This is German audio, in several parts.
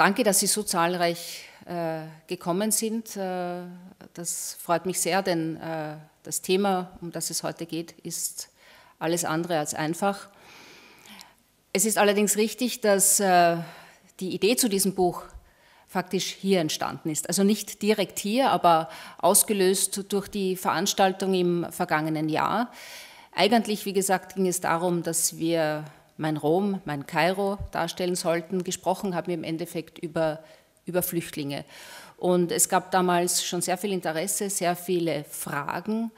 Danke, dass Sie so zahlreich gekommen sind. Das freut mich sehr, denn das Thema, um das es heute geht, ist alles andere als einfach. Es ist allerdings richtig, dass die Idee zu diesem Buch faktisch hier entstanden ist. Also nicht direkt hier, aber ausgelöst durch die Veranstaltung im vergangenen Jahr. Eigentlich, wie gesagt, ging es darum, dass wir mein Rom, mein Kairo darstellen sollten. Gesprochen haben wir im Endeffekt über Flüchtlinge. Und es gab damals schon sehr viel Interesse, sehr viele Fragen.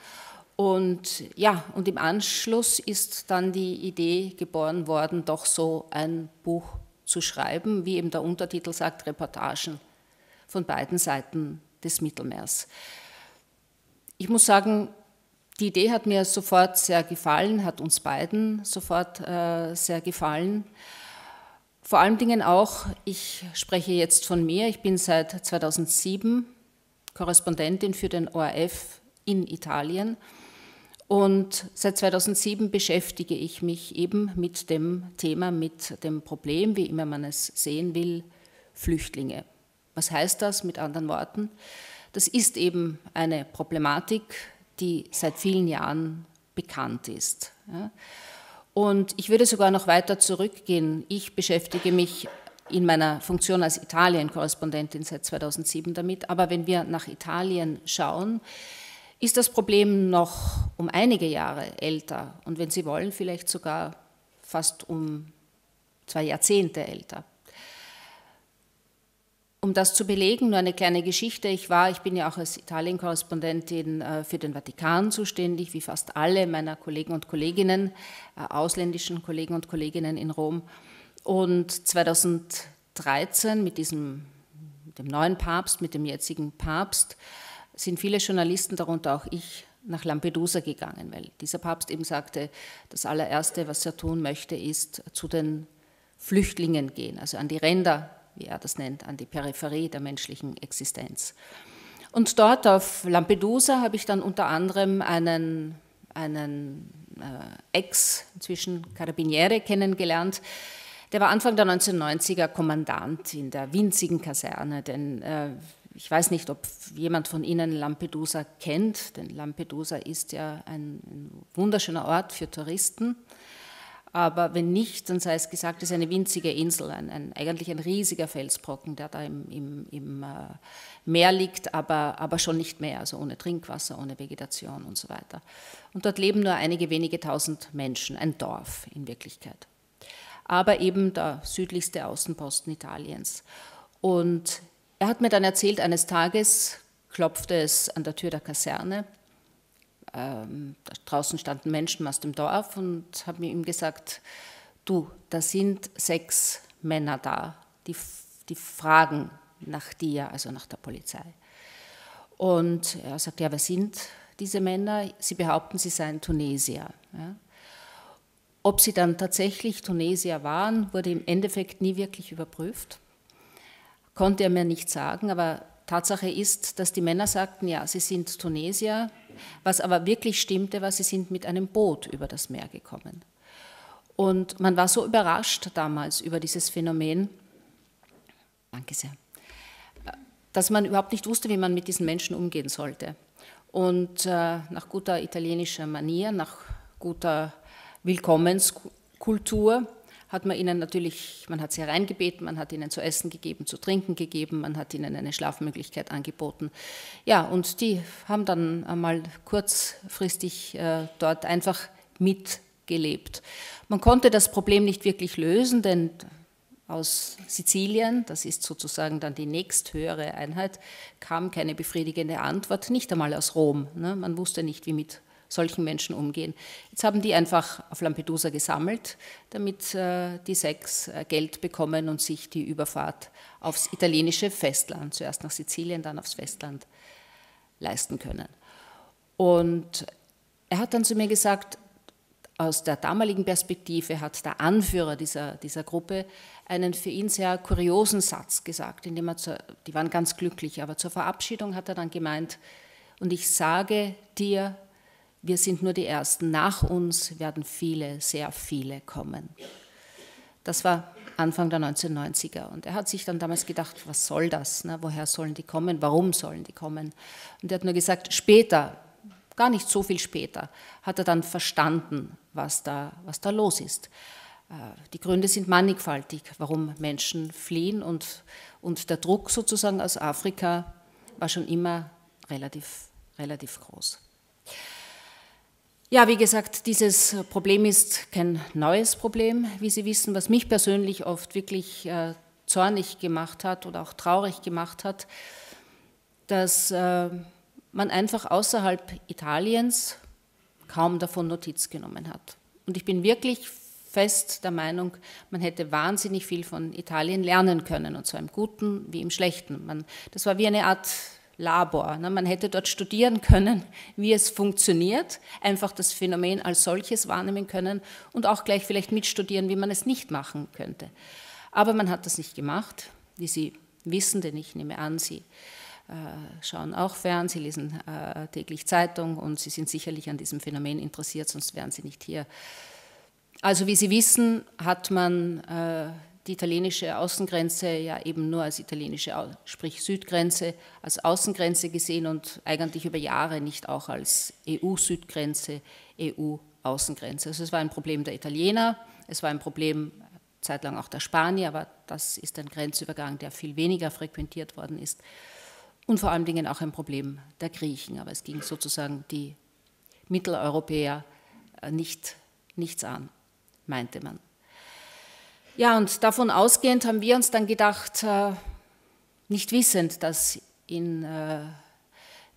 Und ja, und im Anschluss ist dann die Idee geboren worden, doch so ein Buch zu schreiben, wie eben der Untertitel sagt, Reportagen von beiden Seiten des Mittelmeers. Ich muss sagen, die Idee hat mir sofort sehr gefallen, hat uns beiden sofort sehr gefallen. Vor allen Dingen auch, ich spreche jetzt von mir, ich bin seit 2007 Korrespondentin für den ORF in Italien und seit 2007 beschäftige ich mich eben mit dem Thema, mit dem Problem, wie immer man es sehen will, Flüchtlinge. Was heißt das mit anderen Worten? Das ist eben eine Problematik, die seit vielen Jahren bekannt ist. Und ich würde sogar noch weiter zurückgehen. Ich beschäftige mich in meiner Funktion als Italien-Korrespondentin seit 2007 damit, aber wenn wir nach Italien schauen, ist das Problem noch um einige Jahre älter und wenn Sie wollen, vielleicht sogar fast um 2 Jahrzehnte älter. Um das zu belegen, nur eine kleine Geschichte. Ich bin ja auch als Italien-Korrespondentin für den Vatikan zuständig, wie fast alle meiner Kollegen und Kolleginnen, ausländischen Kollegen und Kolleginnen in Rom. Und 2013 mit dem neuen Papst, mit dem jetzigen Papst, sind viele Journalisten, darunter auch ich, nach Lampedusa gegangen, weil dieser Papst eben sagte, das allererste, was er tun möchte, ist zu den Flüchtlingen gehen, also an die Ränder, wie er das nennt, an die Peripherie der menschlichen Existenz. Und dort auf Lampedusa habe ich dann unter anderem einen Ex, inzwischen Carabiniere, kennengelernt. Der war Anfang der 1990er Kommandant in der winzigen Kaserne, denn ich weiß nicht, ob jemand von Ihnen Lampedusa kennt, denn Lampedusa ist ja ein wunderschöner Ort für Touristen. Aber wenn nicht, dann sei es gesagt, es ist eine winzige Insel, eigentlich ein riesiger Felsbrocken, der da im Meer liegt, aber schon nicht mehr, also ohne Trinkwasser, ohne Vegetation und so weiter. Und dort leben nur einige wenige tausend Menschen, ein Dorf in Wirklichkeit. Aber eben der südlichste Außenposten Italiens. Und er hat mir dann erzählt, eines Tages klopfte es an der Tür der Kaserne. Draußen standen Menschen aus dem Dorf und haben ihm gesagt, du, da sind 6 Männer da, die fragen nach dir, also nach der Polizei. Und er sagt, ja, wer sind diese Männer? Sie behaupten, sie seien Tunesier. Ja. Ob sie dann tatsächlich Tunesier waren, wurde im Endeffekt nie wirklich überprüft. Konnte er mir nicht sagen, aber Tatsache ist, dass die Männer sagten, ja, sie sind Tunesier. Was aber wirklich stimmte, war, sie sind mit einem Boot über das Meer gekommen. Und man war so überrascht damals über dieses Phänomen, danke sehr, dass man überhaupt nicht wusste, wie man mit diesen Menschen umgehen sollte. Und nach guter italienischer Manier, nach guter Willkommenskultur hat man ihnen natürlich, man hat sie hereingebeten, man hat ihnen zu essen gegeben, zu trinken gegeben, man hat ihnen eine Schlafmöglichkeit angeboten. Ja, und die haben dann einmal kurzfristig dort einfach mitgelebt. Man konnte das Problem nicht wirklich lösen, denn aus Sizilien, das ist sozusagen dann die nächsthöhere Einheit, kam keine befriedigende Antwort, nicht einmal aus Rom. Ne? Man wusste nicht, wie mit solchen Menschen umgehen. Jetzt haben die einfach auf Lampedusa gesammelt, damit die 6 Geld bekommen und sich die Überfahrt aufs italienische Festland, zuerst nach Sizilien, dann aufs Festland, leisten können. Und er hat dann zu mir gesagt, aus der damaligen Perspektive hat der Anführer dieser Gruppe einen für ihn sehr kuriosen Satz gesagt, indem er die waren ganz glücklich, aber zur Verabschiedung hat er dann gemeint, und ich sage dir, wir sind nur die Ersten, nach uns werden viele, sehr viele kommen. Das war Anfang der 1990er. Und er hat sich dann damals gedacht, was soll das? Ne? Woher sollen die kommen? Warum sollen die kommen? Und er hat nur gesagt, später, gar nicht so viel später, hat er dann verstanden, was da los ist. Die Gründe sind mannigfaltig, warum Menschen fliehen, und der Druck sozusagen aus Afrika war schon immer relativ groß. Ja, wie gesagt, dieses Problem ist kein neues Problem, wie Sie wissen. Was mich persönlich oft wirklich zornig gemacht hat oder auch traurig gemacht hat, dass man einfach außerhalb Italiens kaum davon Notiz genommen hat. Und ich bin wirklich fest der Meinung, man hätte wahnsinnig viel von Italien lernen können, und zwar im Guten wie im Schlechten. Das war wie eine Art Labor. Ne? Man hätte dort studieren können, wie es funktioniert, einfach das Phänomen als solches wahrnehmen können und auch gleich vielleicht mitstudieren, wie man es nicht machen könnte. Aber man hat das nicht gemacht, wie Sie wissen, denn ich nehme an, Sie schauen auch fern, Sie lesen täglich Zeitung und Sie sind sicherlich an diesem Phänomen interessiert, sonst wären Sie nicht hier. Also wie Sie wissen, hat man die italienische Außengrenze ja eben nur als italienische, sprich Südgrenze, als Außengrenze gesehen und eigentlich über Jahre nicht auch als EU-Südgrenze, EU-Außengrenze. Also es war ein Problem der Italiener, es war ein Problem zeitlang auch der Spanier, aber das ist ein Grenzübergang, der viel weniger frequentiert worden ist, und vor allen Dingen auch ein Problem der Griechen. Aber es ging sozusagen die Mitteleuropäer nichts an, meinte man. Ja, und davon ausgehend haben wir uns dann gedacht, nicht wissend, dass in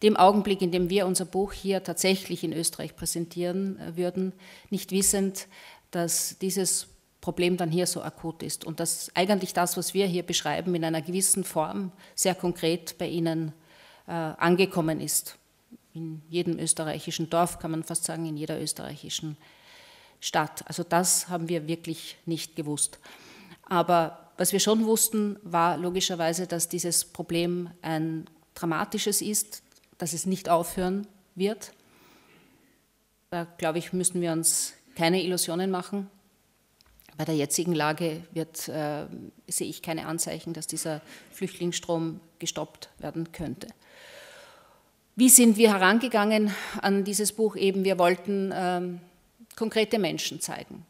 dem Augenblick, in dem wir unser Buch hier tatsächlich in Österreich präsentieren würden, nicht wissend, dass dieses Problem dann hier so akut ist und dass eigentlich das, was wir hier beschreiben, in einer gewissen Form sehr konkret bei Ihnen angekommen ist. In jedem österreichischen Dorf, kann man fast sagen, in jeder österreichischen Stadt. Also das haben wir wirklich nicht gewusst. Aber was wir schon wussten, war logischerweise, dass dieses Problem ein dramatisches ist, dass es nicht aufhören wird. Da, glaube ich, müssen wir uns keine Illusionen machen. Bei der jetzigen Lage sehe ich keine Anzeichen, dass dieser Flüchtlingsstrom gestoppt werden könnte. Wie sind wir herangegangen an dieses Buch? Eben, wir wollten konkrete Menschen zeigen.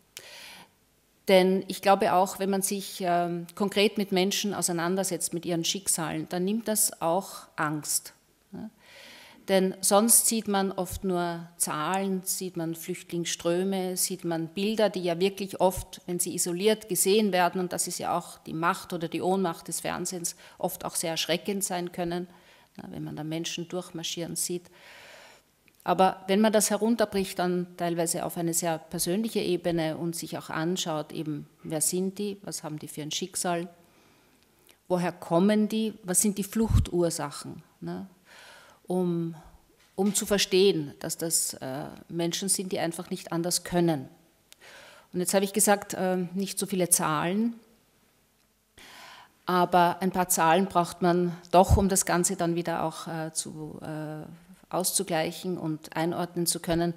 Denn ich glaube auch, wenn man sich konkret mit Menschen auseinandersetzt, mit ihren Schicksalen, dann nimmt das auch Angst. Ne? Denn sonst sieht man oft nur Zahlen, sieht man Flüchtlingsströme, sieht man Bilder, die ja wirklich oft, wenn sie isoliert gesehen werden, und das ist ja auch die Macht oder die Ohnmacht des Fernsehens, oft auch sehr erschreckend sein können, na, wenn man da Menschen durchmarschieren sieht. Aber wenn man das herunterbricht, dann teilweise auf eine sehr persönliche Ebene und sich auch anschaut, eben, wer sind die, was haben die für ein Schicksal, woher kommen die, was sind die Fluchtursachen, ne? Um zu verstehen, dass das Menschen sind, die einfach nicht anders können. Und jetzt habe ich gesagt, nicht so viele Zahlen, aber ein paar Zahlen braucht man doch, um das Ganze dann wieder auch auszugleichen und einordnen zu können.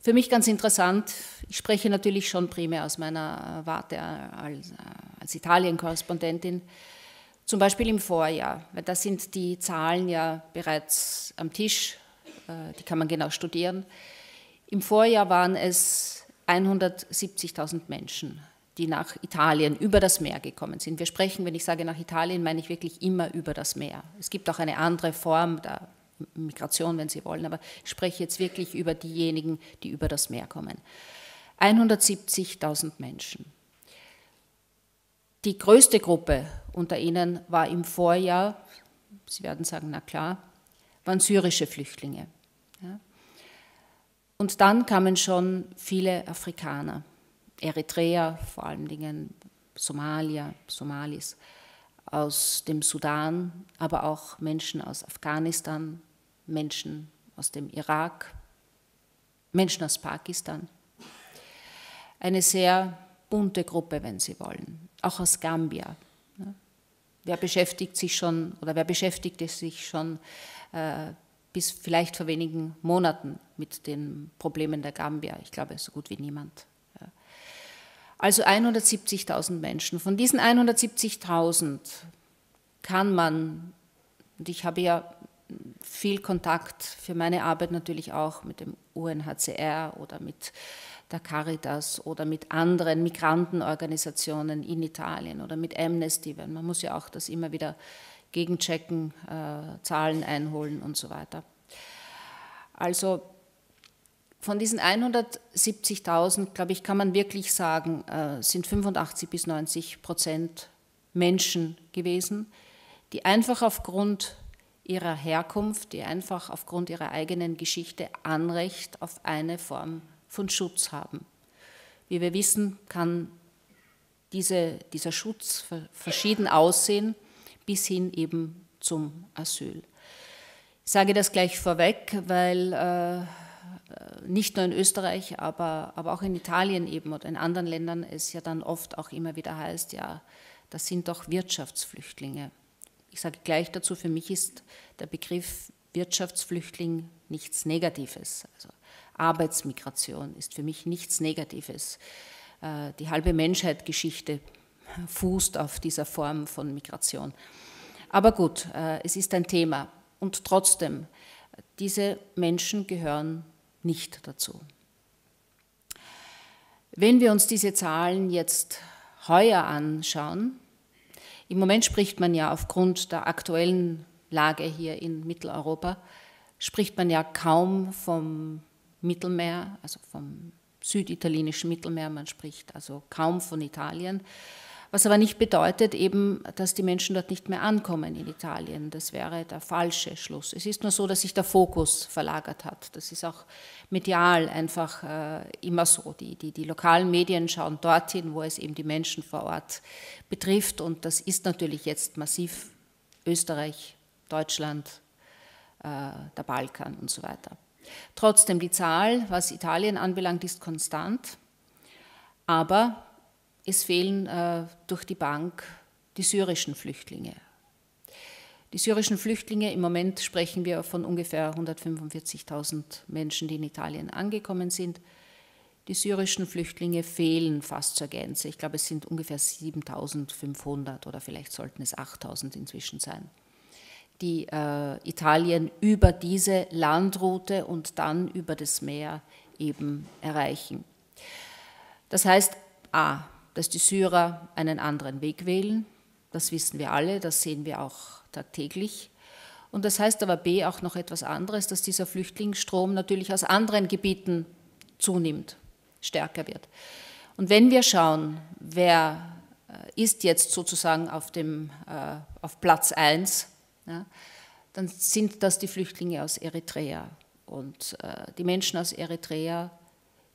Für mich ganz interessant, ich spreche natürlich schon primär aus meiner Warte als Italien-Korrespondentin, zum Beispiel im Vorjahr, weil da sind die Zahlen ja bereits am Tisch, die kann man genau studieren. Im Vorjahr waren es 170.000 Menschen, die nach Italien über das Meer gekommen sind. Wir sprechen, wenn ich sage nach Italien, meine ich wirklich immer über das Meer. Es gibt auch eine andere Form der Migration, wenn Sie wollen, aber ich spreche jetzt wirklich über diejenigen, die über das Meer kommen. 170.000 Menschen. Die größte Gruppe unter ihnen war im Vorjahr, Sie werden sagen, na klar, waren syrische Flüchtlinge. Ja. Und dann kamen schon viele Afrikaner, Eritreer, vor allen Dingen Somalier, Somalis, aus dem Sudan, aber auch Menschen aus Afghanistan, Menschen aus dem Irak, Menschen aus Pakistan. Eine sehr bunte Gruppe, wenn Sie wollen, auch aus Gambia. Wer beschäftigt sich schon oder wer beschäftigte sich schon bis vielleicht vor wenigen Monaten mit den Problemen der Gambia? Ich glaube, so gut wie niemand. Also 170.000 Menschen. Von diesen 170.000 kann man, und ich habe ja viel Kontakt für meine Arbeit natürlich auch mit dem UNHCR oder mit der Caritas oder mit anderen Migrantenorganisationen in Italien oder mit Amnesty, weil man muss ja auch das immer wieder gegenchecken, Zahlen einholen und so weiter. Also von diesen 170.000, glaube ich, kann man wirklich sagen, sind 85 bis 90% Menschen gewesen, die einfach aufgrund ihrer Herkunft, die einfach aufgrund ihrer eigenen Geschichte Anrecht auf eine Form von Schutz haben. Wie wir wissen, kann dieser Schutz verschieden aussehen, bis hin eben zum Asyl. Ich sage das gleich vorweg, weil nicht nur in Österreich, aber auch in Italien eben oder in anderen Ländern es ja dann oft auch immer wieder heißt, ja, das sind doch Wirtschaftsflüchtlinge. Ich sage gleich dazu, für mich ist der Begriff Wirtschaftsflüchtling nichts Negatives. Also Arbeitsmigration ist für mich nichts Negatives. Die halbe Menschheitsgeschichte fußt auf dieser Form von Migration. Aber gut, es ist ein Thema. Und trotzdem, diese Menschen gehören nicht dazu. Wenn wir uns diese Zahlen jetzt heuer anschauen, im Moment spricht man ja aufgrund der aktuellen Lage hier in Mitteleuropa, spricht man ja kaum vom Mittelmeer, also vom süditalienischen Mittelmeer, man spricht also kaum von Italien, was aber nicht bedeutet eben, dass die Menschen dort nicht mehr ankommen in Italien. Das wäre der falsche Schluss. Es ist nur so, dass sich der Fokus verlagert hat. Das ist auch medial einfach immer so. Die lokalen Medien schauen dorthin, wo es eben die Menschen vor Ort betrifft. Und das ist natürlich jetzt massiv Österreich, Deutschland, der Balkan und so weiter. Trotzdem, die Zahl, was Italien anbelangt, ist konstant. Aber es fehlen durch die Bank die syrischen Flüchtlinge. Die syrischen Flüchtlinge, im Moment sprechen wir von ungefähr 145.000 Menschen, die in Italien angekommen sind. Die syrischen Flüchtlinge fehlen fast zur Gänze. Ich glaube, es sind ungefähr 7.500 oder vielleicht sollten es 8.000 inzwischen sein, die Italien über diese Landroute und dann über das Meer eben erreichen. Das heißt, a, dass die Syrer einen anderen Weg wählen, das wissen wir alle, das sehen wir auch tagtäglich. Und das heißt aber b, auch noch etwas anderes, dass dieser Flüchtlingsstrom natürlich aus anderen Gebieten zunimmt, stärker wird. Und wenn wir schauen, wer ist jetzt sozusagen auf Platz 1, ja, dann sind das die Flüchtlinge aus Eritrea. Und die Menschen aus Eritrea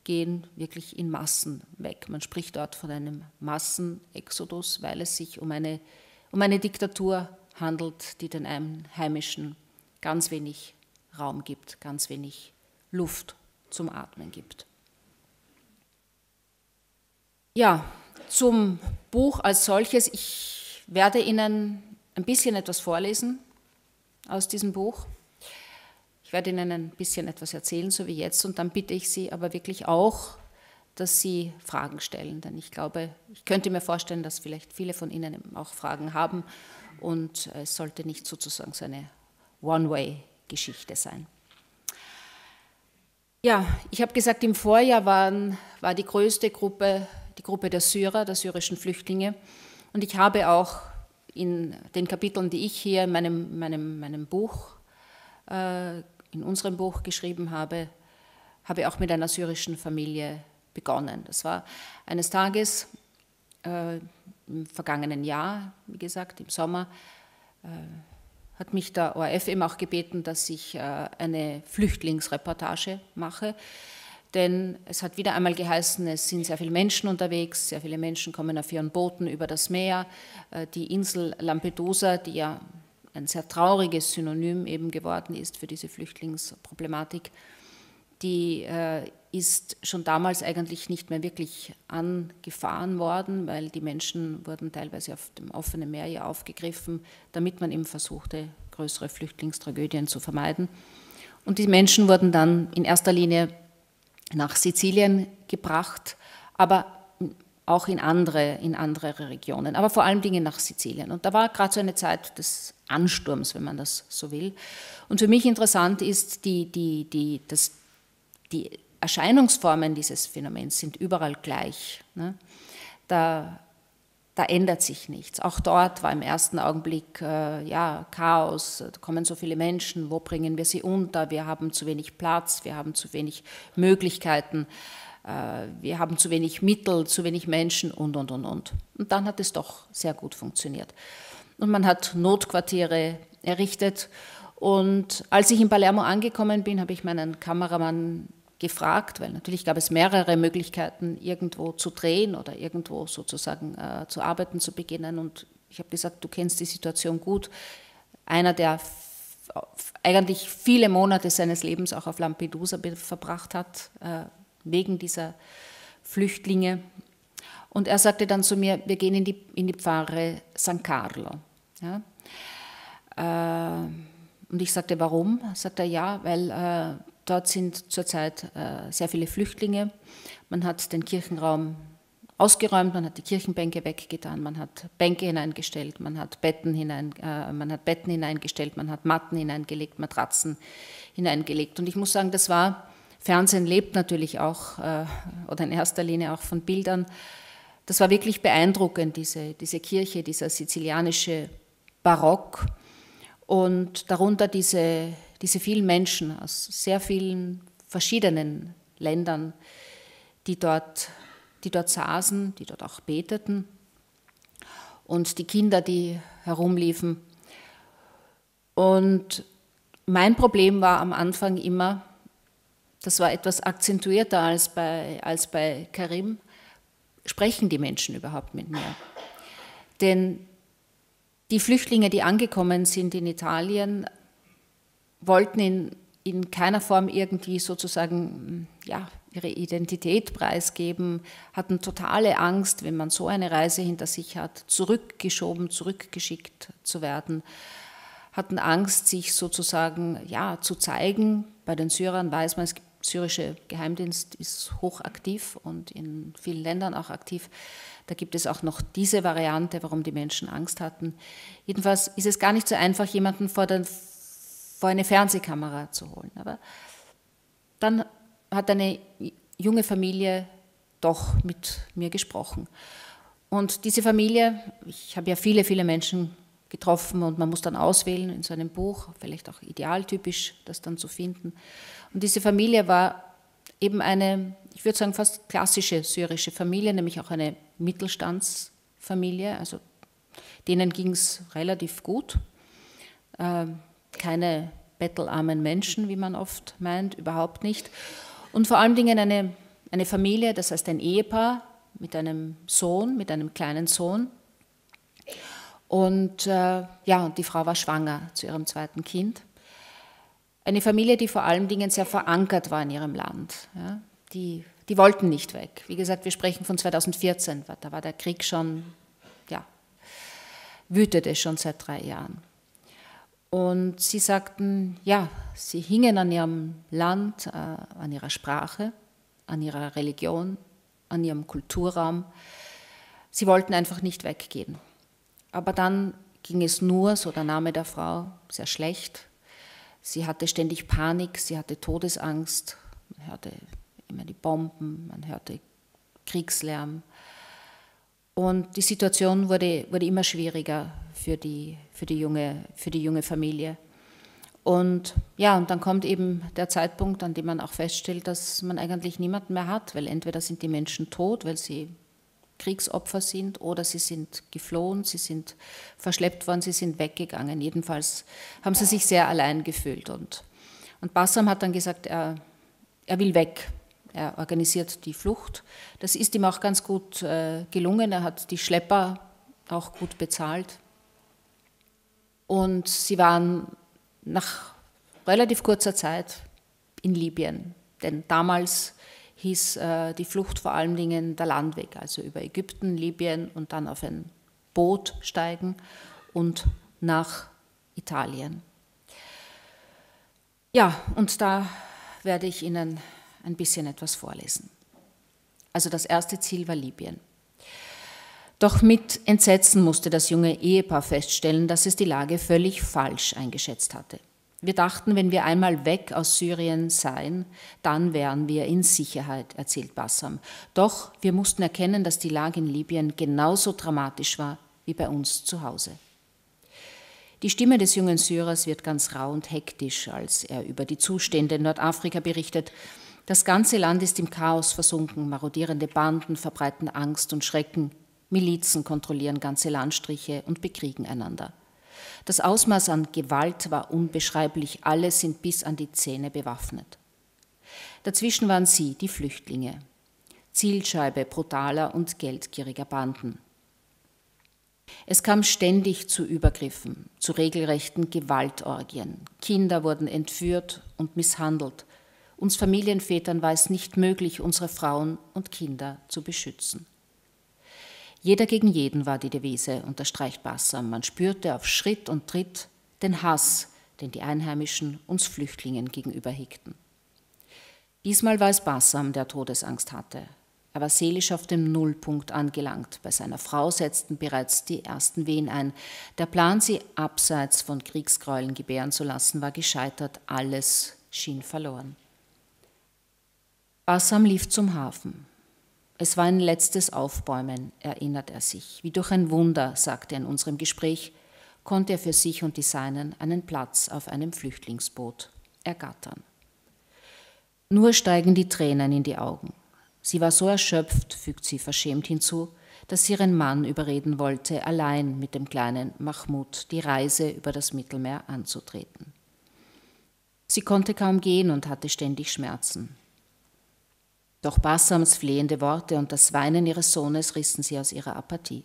gehen wirklich in Massen weg. Man spricht dort von einem Massenexodus, weil es sich um eine Diktatur handelt, die den Einheimischen ganz wenig Raum gibt, ganz wenig Luft zum Atmen gibt. Ja, zum Buch als solches. Ich werde Ihnen ein bisschen etwas vorlesen aus diesem Buch. Ich werde Ihnen ein bisschen etwas erzählen, so wie jetzt, und dann bitte ich Sie aber wirklich auch, dass Sie Fragen stellen, denn ich glaube, ich könnte mir vorstellen, dass vielleicht viele von Ihnen auch Fragen haben und es sollte nicht sozusagen so eine One-Way-Geschichte sein. Ja, ich habe gesagt, im Vorjahr war die größte Gruppe, die Gruppe der Syrer, der syrischen Flüchtlinge, und ich habe auch in den Kapiteln, die ich hier in unserem Buch geschrieben habe, habe ich auch mit einer syrischen Familie begonnen. Das war eines Tages im vergangenen Jahr, wie gesagt, im Sommer, hat mich der ORF eben auch gebeten, dass ich eine Flüchtlingsreportage mache, denn es hat wieder einmal geheißen, es sind sehr viele Menschen unterwegs, sehr viele Menschen kommen auf ihren Booten über das Meer, die Insel Lampedusa, die ja ein sehr trauriges Synonym eben geworden ist für diese Flüchtlingsproblematik, die ist schon damals eigentlich nicht mehr wirklich angefahren worden, weil die Menschen wurden teilweise auf dem offenen Meer ja aufgegriffen, damit man eben versuchte, größere Flüchtlingstragödien zu vermeiden. Und die Menschen wurden dann in erster Linie nach Sizilien gebracht, aber auch in andere Regionen, aber vor allen Dingen nach Sizilien. Und da war gerade so eine Zeit des Ansturms, wenn man das so will. Und für mich interessant ist, die Erscheinungsformen dieses Phänomens sind überall gleich. Ne? Da ändert sich nichts. Auch dort war im ersten Augenblick Chaos, da kommen so viele Menschen, wo bringen wir sie unter, wir haben zu wenig Platz, wir haben zu wenig Möglichkeiten, wir haben zu wenig Mittel, zu wenig Menschen und. Und dann hat es doch sehr gut funktioniert. Und man hat Notquartiere errichtet. Und als ich in Palermo angekommen bin, habe ich meinen Kameramann gefragt, weil natürlich gab es mehrere Möglichkeiten, irgendwo zu drehen oder irgendwo sozusagen zu arbeiten zu beginnen. Und ich habe gesagt, du kennst die Situation gut. Einer, der eigentlich viele Monate seines Lebens auch auf Lampedusa verbracht hat, wegen dieser Flüchtlinge. Und er sagte dann zu mir, wir gehen in die Pfarre San Carlo. Ja? Und ich sagte, warum? Sagt er, ja, weil dort sind zurzeit sehr viele Flüchtlinge. Man hat den Kirchenraum ausgeräumt, man hat die Kirchenbänke weggetan, man hat Bänke hineingestellt, man hat Betten hineingestellt, man hat Matten hineingelegt, Matratzen hineingelegt. Und ich muss sagen, das war, Fernsehen lebt natürlich auch, oder in erster Linie auch von Bildern. Das war wirklich beeindruckend, diese Kirche, dieser sizilianische Barock. Und darunter diese vielen Menschen aus sehr vielen verschiedenen Ländern, die dort saßen, die dort auch beteten, und die Kinder, die herumliefen. Und mein Problem war am Anfang immer, das war etwas akzentuierter als bei Karim, sprechen die Menschen überhaupt mit mir? Denn die Flüchtlinge, die angekommen sind in Italien, wollten in keiner Form irgendwie sozusagen ihre Identität preisgeben, hatten totale Angst, wenn man so eine Reise hinter sich hat, zurückgeschickt zu werden, hatten Angst, sich sozusagen zu zeigen. Bei den Syrern weiß man, der syrische Geheimdienst ist hochaktiv und in vielen Ländern auch aktiv. Da gibt es auch noch diese Variante, warum die Menschen Angst hatten. Jedenfalls ist es gar nicht so einfach, jemanden vor eine Fernsehkamera zu holen. Aber dann hat eine junge Familie doch mit mir gesprochen. Und diese Familie, ich habe ja viele, viele Menschen getroffen und man muss dann auswählen in so einem Buch, vielleicht auch idealtypisch, das dann zu finden. Und diese Familie war eben eine, ich würde sagen, fast klassische syrische Familie, nämlich auch eine Mittelstandsfamilie, also denen ging es relativ gut. Keine bettelarmen Menschen, wie man oft meint, überhaupt nicht. Und vor allen Dingen eine Familie, das heißt ein Ehepaar mit einem Sohn, mit einem kleinen Sohn. Und und die Frau war schwanger zu ihrem zweiten Kind. Eine Familie, die vor allen Dingen sehr verankert war in ihrem Land. Ja, die wollten nicht weg. Wie gesagt, wir sprechen von 2014, da war der Krieg schon, wütete schon seit 3 Jahren. Und sie sagten, sie hingen an ihrem Land, an ihrer Sprache, an ihrer Religion, an ihrem Kulturraum. Sie wollten einfach nicht weggehen. Aber dann ging es nur, so der Name der Frau, sehr schlecht. Sie hatte ständig Panik, sie hatte Todesangst, man hörte immer die Bomben, man hörte Kriegslärm. Und die Situation wurde immer schwieriger für die junge Familie. Und und dann kommt eben der Zeitpunkt, an dem man auch feststellt, dass man eigentlich niemanden mehr hat, weil entweder sind die Menschen tot, weil sie Kriegsopfer sind, oder sie sind geflohen, sie sind verschleppt worden, sie sind weggegangen. Jedenfalls haben sie sich sehr allein gefühlt. Und Bassam hat dann gesagt, er will weg, er organisiert die Flucht. Das ist ihm auch ganz gut gelungen, er hat die Schlepper auch gut bezahlt. Und sie waren nach relativ kurzer Zeit in Libyen, denn damals hieß die Flucht vor allen Dingen der Landweg, also über Ägypten, Libyen und dann auf ein Boot steigen und nach Italien. Ja, und da werde ich Ihnen ein bisschen etwas vorlesen. Also das erste Ziel war Libyen. Doch mit Entsetzen musste das junge Ehepaar feststellen, dass es die Lage völlig falsch eingeschätzt hatte. Wir dachten, wenn wir einmal weg aus Syrien seien, dann wären wir in Sicherheit, erzählt Bassam. Doch wir mussten erkennen, dass die Lage in Libyen genauso dramatisch war wie bei uns zu Hause. Die Stimme des jungen Syrers wird ganz rau und hektisch, als er über die Zustände in Nordafrika berichtet. Das ganze Land ist im Chaos versunken, marodierende Banden verbreiten Angst und Schrecken. Milizen kontrollieren ganze Landstriche und bekriegen einander. Das Ausmaß an Gewalt war unbeschreiblich, alle sind bis an die Zähne bewaffnet. Dazwischen waren sie, die Flüchtlinge, Zielscheibe brutaler und geldgieriger Banden. Es kam ständig zu Übergriffen, zu regelrechten Gewaltorgien. Kinder wurden entführt und misshandelt. Uns Familienvätern war es nicht möglich, unsere Frauen und Kinder zu beschützen. Jeder gegen jeden war die Devise, unterstreicht Bassam. Man spürte auf Schritt und Tritt den Hass, den die Einheimischen uns Flüchtlingen gegenüber hegten. Diesmal war es Bassam, der Todesangst hatte. Er war seelisch auf dem Nullpunkt angelangt. Bei seiner Frau setzten bereits die ersten Wehen ein. Der Plan, sie abseits von Kriegsgräueln gebären zu lassen, war gescheitert. Alles schien verloren. Bassam lief zum Hafen. Es war ein letztes Aufbäumen, erinnert er sich. Wie durch ein Wunder, sagte er in unserem Gespräch, konnte er für sich und die Seinen einen Platz auf einem Flüchtlingsboot ergattern. Nur steigen die Tränen in die Augen. Sie war so erschöpft, fügt sie verschämt hinzu, dass sie ihren Mann überreden wollte, allein mit dem kleinen Mahmoud die Reise über das Mittelmeer anzutreten. Sie konnte kaum gehen und hatte ständig Schmerzen. Doch Bassams flehende Worte und das Weinen ihres Sohnes rissen sie aus ihrer Apathie.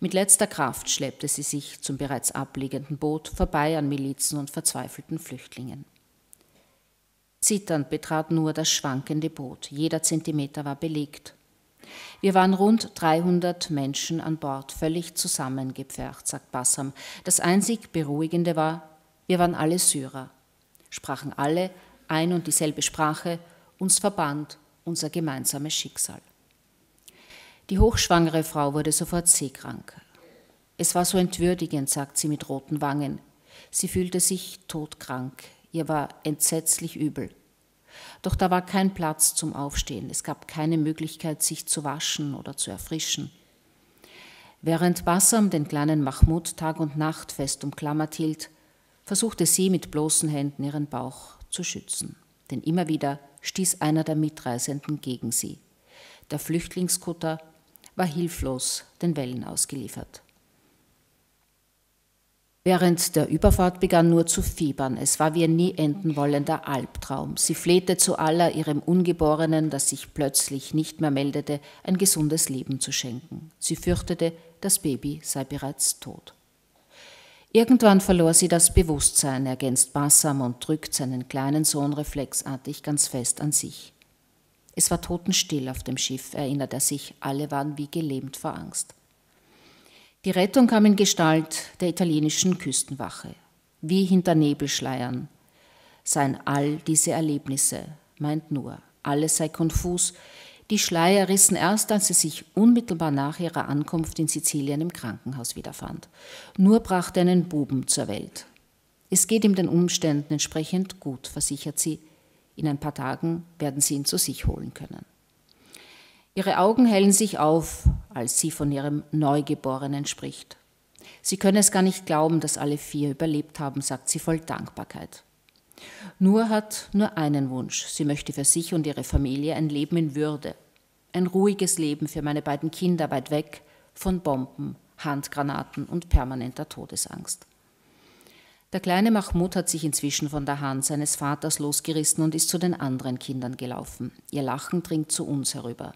Mit letzter Kraft schleppte sie sich zum bereits abliegenden Boot, vorbei an Milizen und verzweifelten Flüchtlingen. Zitternd betrat Nur das schwankende Boot. Jeder Zentimeter war belegt. Wir waren rund 300 Menschen an Bord, völlig zusammengepfercht, sagt Bassam. Das einzig Beruhigende war, wir waren alle Syrer, sprachen alle ein und dieselbe Sprache, uns verband unser gemeinsames Schicksal. Die hochschwangere Frau wurde sofort seekrank. Es war so entwürdigend, sagt sie mit roten Wangen. Sie fühlte sich todkrank. Ihr war entsetzlich übel. Doch da war kein Platz zum Aufstehen. Es gab keine Möglichkeit, sich zu waschen oder zu erfrischen. Während Bassam den kleinen Mahmoud Tag und Nacht fest umklammert hielt, versuchte sie mit bloßen Händen ihren Bauch zu schützen. Denn immer wieder stieß einer der Mitreisenden gegen sie. Der Flüchtlingskutter war hilflos den Wellen ausgeliefert. Während der Überfahrt begann Nur zu fiebern. Es war wie ein nie enden wollender Albtraum. Sie flehte zu aller ihrem Ungeborenen, das sich plötzlich nicht mehr meldete, ein gesundes Leben zu schenken. Sie fürchtete, das Baby sei bereits tot. Irgendwann verlor sie das Bewusstsein, ergänzt Bassam und drückt seinen kleinen Sohn reflexartig ganz fest an sich. Es war totenstill auf dem Schiff, erinnert er sich, alle waren wie gelähmt vor Angst. Die Rettung kam in Gestalt der italienischen Küstenwache. Wie hinter Nebelschleiern seien all diese Erlebnisse, meint Nur. Alles sei konfus. Die Schleier rissen erst, als sie sich unmittelbar nach ihrer Ankunft in Sizilien im Krankenhaus wiederfand. Nur brachte einen Buben zur Welt. Es geht ihm den Umständen entsprechend gut, versichert sie. In ein paar Tagen werden sie ihn zu sich holen können. Ihre Augen hellen sich auf, als sie von ihrem Neugeborenen spricht. Sie können es gar nicht glauben, dass alle vier überlebt haben, sagt sie voll Dankbarkeit. Nur hat nur einen Wunsch. Sie möchte für sich und ihre Familie ein Leben in Würde. Ein ruhiges Leben für meine beiden Kinder, weit weg von Bomben, Handgranaten und permanenter Todesangst. Der kleine Mahmoud hat sich inzwischen von der Hand seines Vaters losgerissen und ist zu den anderen Kindern gelaufen. Ihr Lachen dringt zu uns herüber.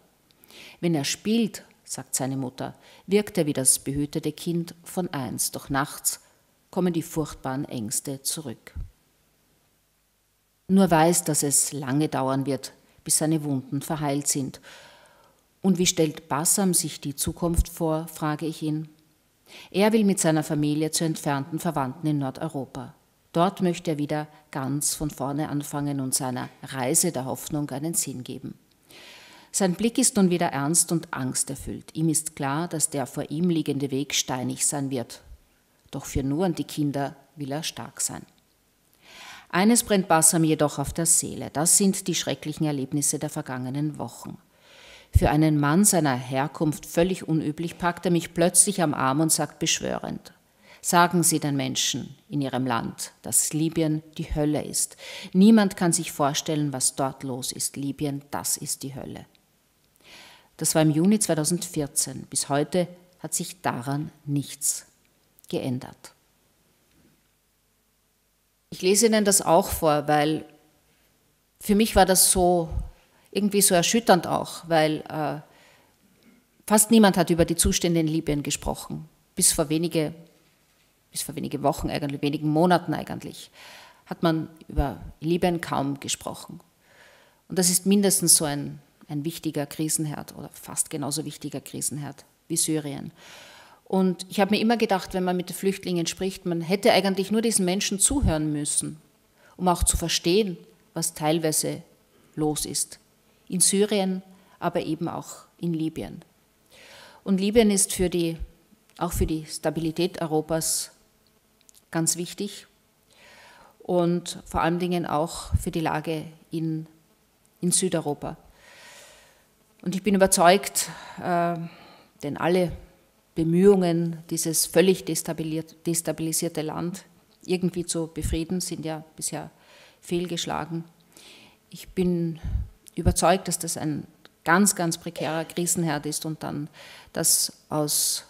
Wenn er spielt, sagt seine Mutter, wirkt er wie das behütete Kind von einst. Doch nachts kommen die furchtbaren Ängste zurück. Nur weiß, dass es lange dauern wird, bis seine Wunden verheilt sind. Und wie stellt Bassam sich die Zukunft vor, frage ich ihn. Er will mit seiner Familie zu entfernten Verwandten in Nordeuropa. Dort möchte er wieder ganz von vorne anfangen und seiner Reise der Hoffnung einen Sinn geben. Sein Blick ist nun wieder ernst und angsterfüllt. Ihm ist klar, dass der vor ihm liegende Weg steinig sein wird. Doch für Nur und die Kinder will er stark sein. Eines brennt Bassam jedoch auf der Seele. Das sind die schrecklichen Erlebnisse der vergangenen Wochen. Für einen Mann seiner Herkunft völlig unüblich packt er mich plötzlich am Arm und sagt beschwörend: Sagen Sie den Menschen in ihrem Land, dass Libyen die Hölle ist. Niemand kann sich vorstellen, was dort los ist. Libyen, das ist die Hölle. Das war im Juni 2014. Bis heute hat sich daran nichts geändert. Ich lese Ihnen das auch vor, weil für mich war das so irgendwie so erschütternd auch, weil fast niemand hat über die Zustände in Libyen gesprochen. Bis vor wenigen Wochen eigentlich, wenigen Monaten eigentlich, hat man über Libyen kaum gesprochen. Und das ist mindestens so ein wichtiger Krisenherd oder fast genauso wichtiger Krisenherd wie Syrien. Und ich habe mir immer gedacht, wenn man mit den Flüchtlingen spricht, man hätte eigentlich nur diesen Menschen zuhören müssen, um auch zu verstehen, was teilweise los ist. In Syrien, aber eben auch in Libyen. Und Libyen ist auch für die Stabilität Europas ganz wichtig und vor allen Dingen auch für die Lage in Südeuropa. Und ich bin überzeugt, denn alle Bemühungen, dieses völlig destabilisierte Land irgendwie zu befrieden, sind ja bisher fehlgeschlagen. Ich bin überzeugt, dass das ein ganz, ganz prekärer Krisenherd ist und dann das aus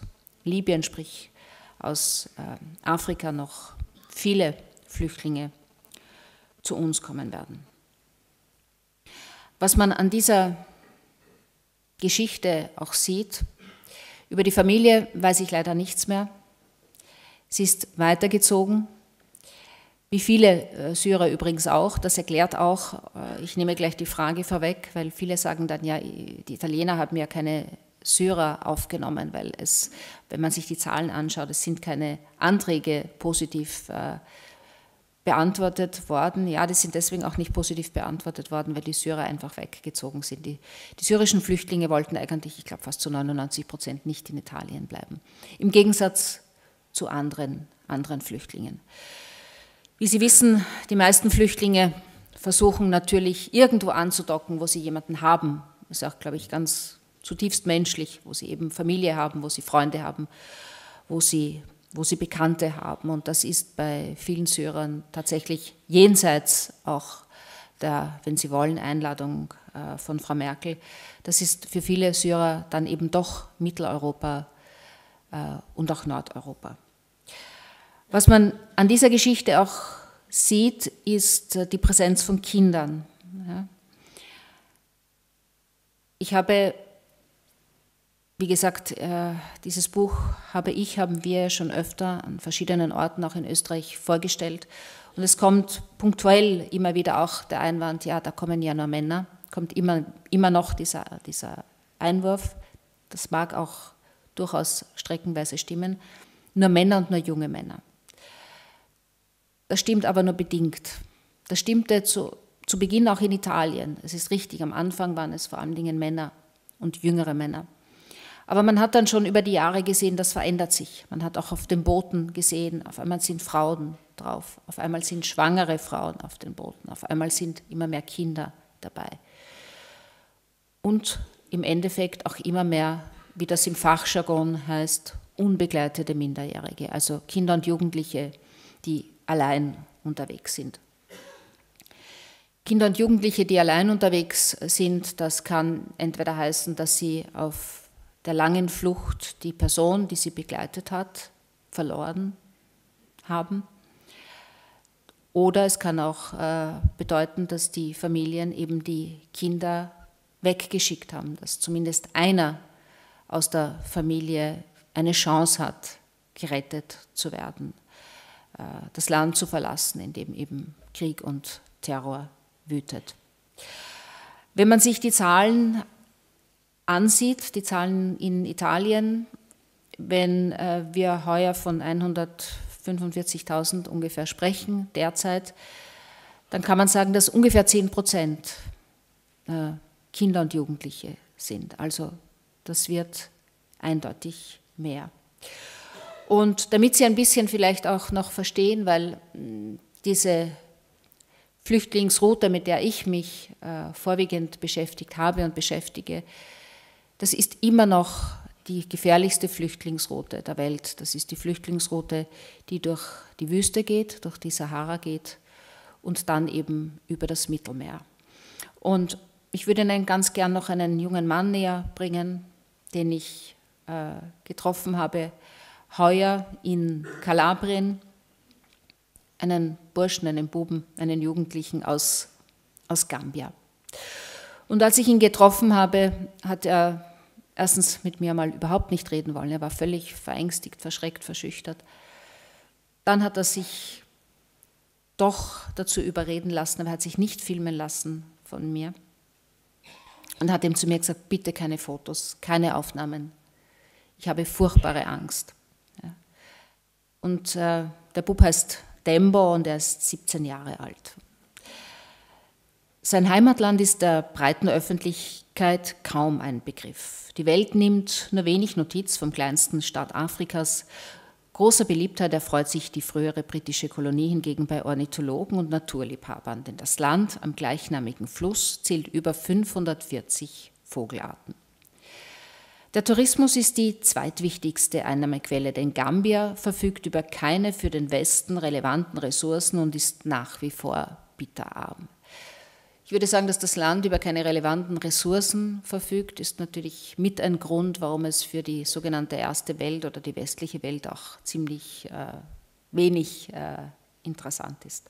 Libyen, sprich aus Afrika, noch viele Flüchtlinge zu uns kommen werden. Was man an dieser Geschichte auch sieht, über die Familie weiß ich leider nichts mehr. Sie ist weitergezogen, wie viele Syrer übrigens auch. Das erklärt auch, ich nehme gleich die Frage vorweg, weil viele sagen dann, ja, die Italiener haben ja keine Syrer aufgenommen, weil es, wenn man sich die Zahlen anschaut, es sind keine Anträge positiv beantwortet worden. Ja, die sind deswegen auch nicht positiv beantwortet worden, weil die Syrer einfach weggezogen sind. Die syrischen Flüchtlinge wollten eigentlich, ich glaube, fast zu 99% nicht in Italien bleiben, im Gegensatz zu anderen Flüchtlingen. Wie Sie wissen, die meisten Flüchtlinge versuchen natürlich irgendwo anzudocken, wo sie jemanden haben. Das ist auch, glaube ich, ganz zutiefst menschlich, wo sie eben Familie haben, wo sie Freunde haben, wo sie Bekannte haben. Und das ist bei vielen Syrern tatsächlich jenseits auch der, wenn sie wollen, Einladung von Frau Merkel. Das ist für viele Syrer dann eben doch Mitteleuropa und auch Nordeuropa. Was man an dieser Geschichte auch sieht, ist die Präsenz von Kindern. Ja. Ich habe, wie gesagt, dieses Buch haben wir schon öfter an verschiedenen Orten, auch in Österreich, vorgestellt. Und es kommt punktuell immer wieder auch der Einwand, ja, da kommen ja nur Männer, kommt immer noch dieser Einwurf. Das mag auch durchaus streckenweise stimmen. Nur Männer und nur junge Männer. Das stimmt aber nur bedingt. Das stimmte zu Beginn auch in Italien. Es ist richtig, am Anfang waren es vor allen Dingen Männer und jüngere Männer. Aber man hat dann schon über die Jahre gesehen, das verändert sich. Man hat auch auf den Booten gesehen, auf einmal sind Frauen drauf, auf einmal sind schwangere Frauen auf den Booten, auf einmal sind immer mehr Kinder dabei. Und im Endeffekt auch immer mehr, wie das im Fachjargon heißt, unbegleitete Minderjährige, also Kinder und Jugendliche, die allein unterwegs sind. Kinder und Jugendliche, die allein unterwegs sind, das kann entweder heißen, dass sie auf der langen Flucht die Person, die sie begleitet hat, verloren haben. Oder es kann auch bedeuten, dass die Familien eben die Kinder weggeschickt haben, dass zumindest einer aus der Familie eine Chance hat, gerettet zu werden, das Land zu verlassen, in dem eben Krieg und Terror wütet. Wenn man sich die Zahlen ansieht, die Zahlen in Italien, wenn wir heuer von 145.000 ungefähr sprechen, derzeit, dann kann man sagen, dass ungefähr 10% Kinder und Jugendliche sind. Also das wird eindeutig mehr. Und damit Sie ein bisschen vielleicht auch noch verstehen, weil diese Flüchtlingsroute, mit der ich mich vorwiegend beschäftigt habe und beschäftige, das ist immer noch die gefährlichste Flüchtlingsroute der Welt. Das ist die Flüchtlingsroute, die durch die Wüste geht, durch die Sahara geht und dann eben über das Mittelmeer. Und ich würde Ihnen ganz gern noch einen jungen Mann näher bringen, den ich getroffen habe, heuer in Kalabrien, einen Burschen, einen Buben, einen Jugendlichen aus Gambia. Und als ich ihn getroffen habe, hat er erstens mit mir mal überhaupt nicht reden wollen. Er war völlig verängstigt, verschreckt, verschüchtert. Dann hat er sich doch dazu überreden lassen, aber er hat sich nicht filmen lassen von mir und hat ihm zu mir gesagt, bitte keine Fotos, keine Aufnahmen. Ich habe furchtbare Angst. Ja. Und der Bub heißt Dembo und er ist 17 Jahre alt. Sein Heimatland ist der breiten Öffentlichkeit kaum ein Begriff. Die Welt nimmt nur wenig Notiz vom kleinsten Staat Afrikas. Großer Beliebtheit erfreut sich die frühere britische Kolonie hingegen bei Ornithologen und Naturliebhabern, denn das Land am gleichnamigen Fluss zählt über 540 Vogelarten. Der Tourismus ist die zweitwichtigste Einnahmequelle, denn Gambia verfügt über keine für den Westen relevanten Ressourcen und ist nach wie vor bitterarm. Ich würde sagen, dass das Land über keine relevanten Ressourcen verfügt, ist natürlich mit ein Grund, warum es für die sogenannte erste Welt oder die westliche Welt auch ziemlich wenig interessant ist.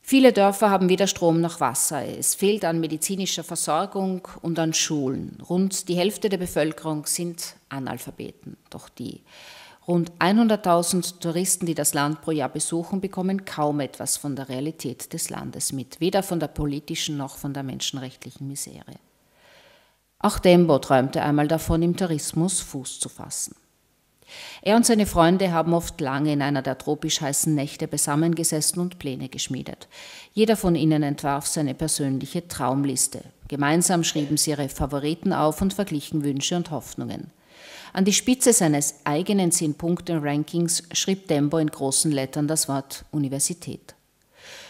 Viele Dörfer haben weder Strom noch Wasser. Es fehlt an medizinischer Versorgung und an Schulen. Rund die Hälfte der Bevölkerung sind Analphabeten. Doch die rund 100.000 Touristen, die das Land pro Jahr besuchen, bekommen kaum etwas von der Realität des Landes mit. Weder von der politischen noch von der menschenrechtlichen Misere. Auch Dembo träumte einmal davon, im Tourismus Fuß zu fassen. Er und seine Freunde haben oft lange in einer der tropisch heißen Nächte beisammen gesessen und Pläne geschmiedet. Jeder von ihnen entwarf seine persönliche Traumliste. Gemeinsam schrieben sie ihre Favoriten auf und verglichen Wünsche und Hoffnungen. An die Spitze seines eigenen 10-Punkte-Rankings schrieb Dembo in großen Lettern das Wort Universität.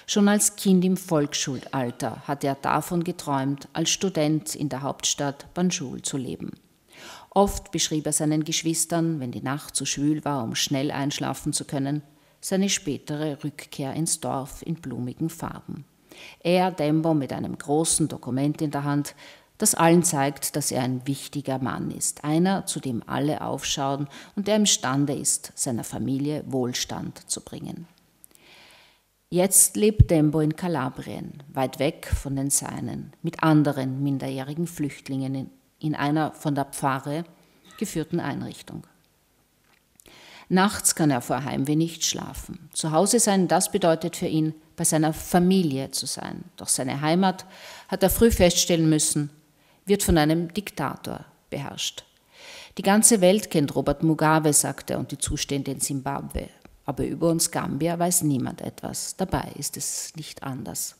Schon als Kind im Volksschulalter hatte er davon geträumt, als Student in der Hauptstadt Banjul zu leben. Oft beschrieb er seinen Geschwistern, wenn die Nacht zu schwül war, um schnell einschlafen zu können, seine spätere Rückkehr ins Dorf in blumigen Farben. Er, Dembo, mit einem großen Dokument in der Hand, das allen zeigt, dass er ein wichtiger Mann ist, einer, zu dem alle aufschauen und der imstande ist, seiner Familie Wohlstand zu bringen. Jetzt lebt Dembo in Kalabrien, weit weg von den Seinen, mit anderen minderjährigen Flüchtlingen in einer von der Pfarre geführten Einrichtung. Nachts kann er vor Heimweh nicht schlafen. Zu Hause sein, das bedeutet für ihn, bei seiner Familie zu sein. Doch seine Heimat, hat er früh feststellen müssen, wird von einem Diktator beherrscht. Die ganze Welt kennt Robert Mugabe, sagt er, und die Zustände in Simbabwe. Aber über uns Gambia weiß niemand etwas. Dabei ist es nicht anders.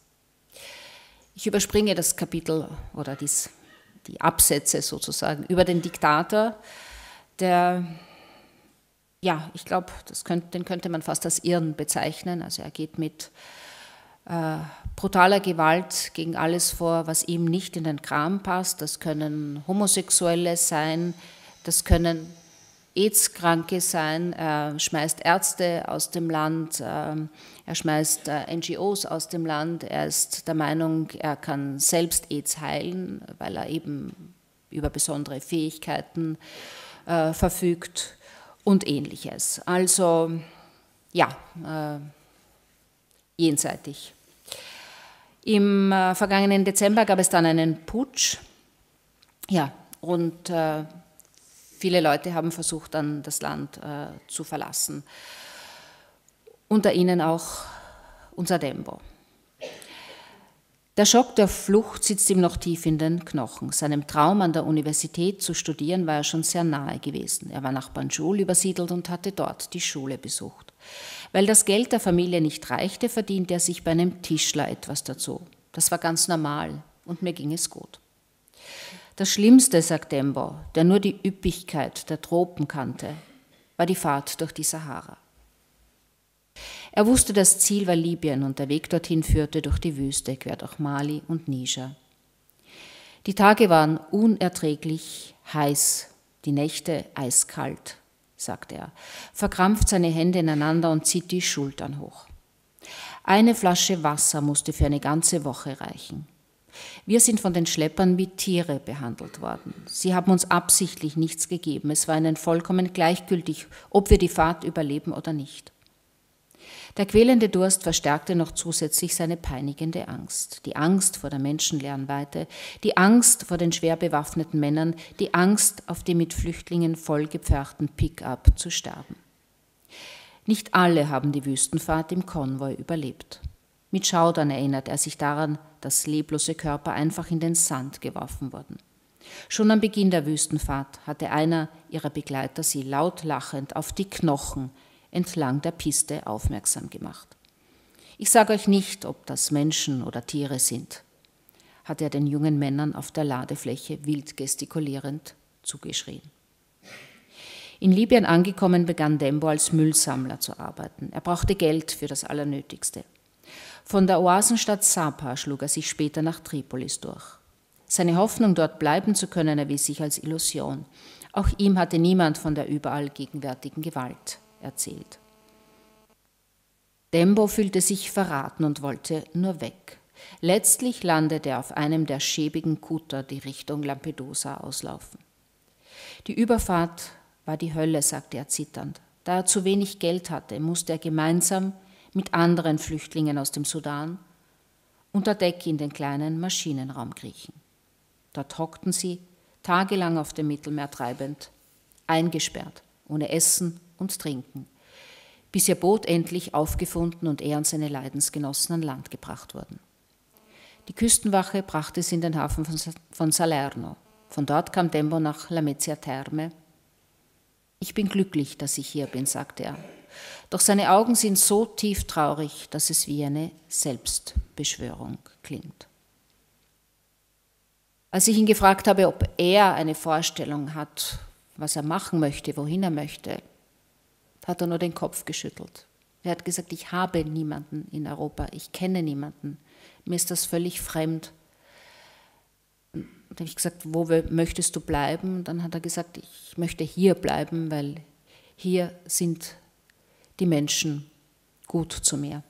Ich überspringe das Kapitel oder die Absätze sozusagen über den Diktator, der, ja, ich glaube, den könnte man fast als Irren bezeichnen. Also er geht mit brutaler Gewalt gegen alles vor, was ihm nicht in den Kram passt. Das können Homosexuelle sein, das können AIDS-Kranke sein, er schmeißt Ärzte aus dem Land, er schmeißt NGOs aus dem Land, er ist der Meinung, er kann selbst AIDS heilen, weil er eben über besondere Fähigkeiten verfügt und Ähnliches. Also, ja, jenseitig. Im vergangenen Dezember gab es dann einen Putsch, ja, und viele Leute haben versucht, dann das Land zu verlassen. Unter ihnen auch unser Dembo. Der Schock der Flucht sitzt ihm noch tief in den Knochen. Seinem Traum, an der Universität zu studieren, war er schon sehr nahe gewesen. Er war nach Banjul übersiedelt und hatte dort die Schule besucht. Weil das Geld der Familie nicht reichte, verdiente er sich bei einem Tischler etwas dazu. Das war ganz normal. und mir ging es gut. Das Schlimmste, sagt Dembo, der nur die Üppigkeit der Tropen kannte, war die Fahrt durch die Sahara. Er wusste, das Ziel war Libyen und der Weg dorthin führte durch die Wüste, quer durch Mali und Niger. Die Tage waren unerträglich heiß, die Nächte eiskalt, sagt er, verkrampft seine Hände ineinander und zieht die Schultern hoch. Eine Flasche Wasser musste für eine ganze Woche reichen. Wir sind von den Schleppern wie Tiere behandelt worden. Sie haben uns absichtlich nichts gegeben. Es war ihnen vollkommen gleichgültig, ob wir die Fahrt überleben oder nicht. Der quälende Durst verstärkte noch zusätzlich seine peinigende Angst. Die Angst vor der menschenleeren Weite, die Angst vor den schwer bewaffneten Männern, die Angst, auf dem mit Flüchtlingen vollgepferchten Pick-up zu sterben. Nicht alle haben die Wüstenfahrt im Konvoi überlebt. Mit Schaudern erinnert er sich daran, dass leblose Körper einfach in den Sand geworfen wurden. Schon am Beginn der Wüstenfahrt hatte einer ihrer Begleiter sie laut lachend auf die Knochen entlang der Piste aufmerksam gemacht. Ich sage euch nicht, ob das Menschen oder Tiere sind, hat er den jungen Männern auf der Ladefläche wild gestikulierend zugeschrien. In Libyen angekommen, begann Dembo als Müllsammler zu arbeiten. Er brauchte Geld für das Allernötigste. Von der Oasenstadt Sapa schlug er sich später nach Tripolis durch. Seine Hoffnung, dort bleiben zu können, erwies sich als Illusion. Auch ihm hatte niemand von der überall gegenwärtigen Gewalt erzählt. Dembo fühlte sich verraten und wollte nur weg. Letztlich landete er auf einem der schäbigen Kutter, die Richtung Lampedusa auslaufen. Die Überfahrt war die Hölle, sagte er zitternd. Da er zu wenig Geld hatte, musste er gemeinsam mit anderen Flüchtlingen aus dem Sudan unter Deck in den kleinen Maschinenraum kriechen. Dort hockten sie, tagelang auf dem Mittelmeer treibend, eingesperrt, ohne Essen und Trinken, bis ihr Boot endlich aufgefunden und er und seine Leidensgenossen an Land gebracht wurden. Die Küstenwache brachte sie in den Hafen von Salerno. Von dort kam Dembo nach Lamezia Terme. Ich bin glücklich, dass ich hier bin, sagte er. Doch seine Augen sind so tief traurig, dass es wie eine Selbstbeschwörung klingt. Als ich ihn gefragt habe, ob er eine Vorstellung hat, was er machen möchte, wohin er möchte, hat er nur den Kopf geschüttelt. Er hat gesagt, ich habe niemanden in Europa, ich kenne niemanden, mir ist das völlig fremd. Dann habe ich gesagt, wo möchtest du bleiben? Dann hat er gesagt, ich möchte hier bleiben, weil hier sind die Menschen gut zu mir.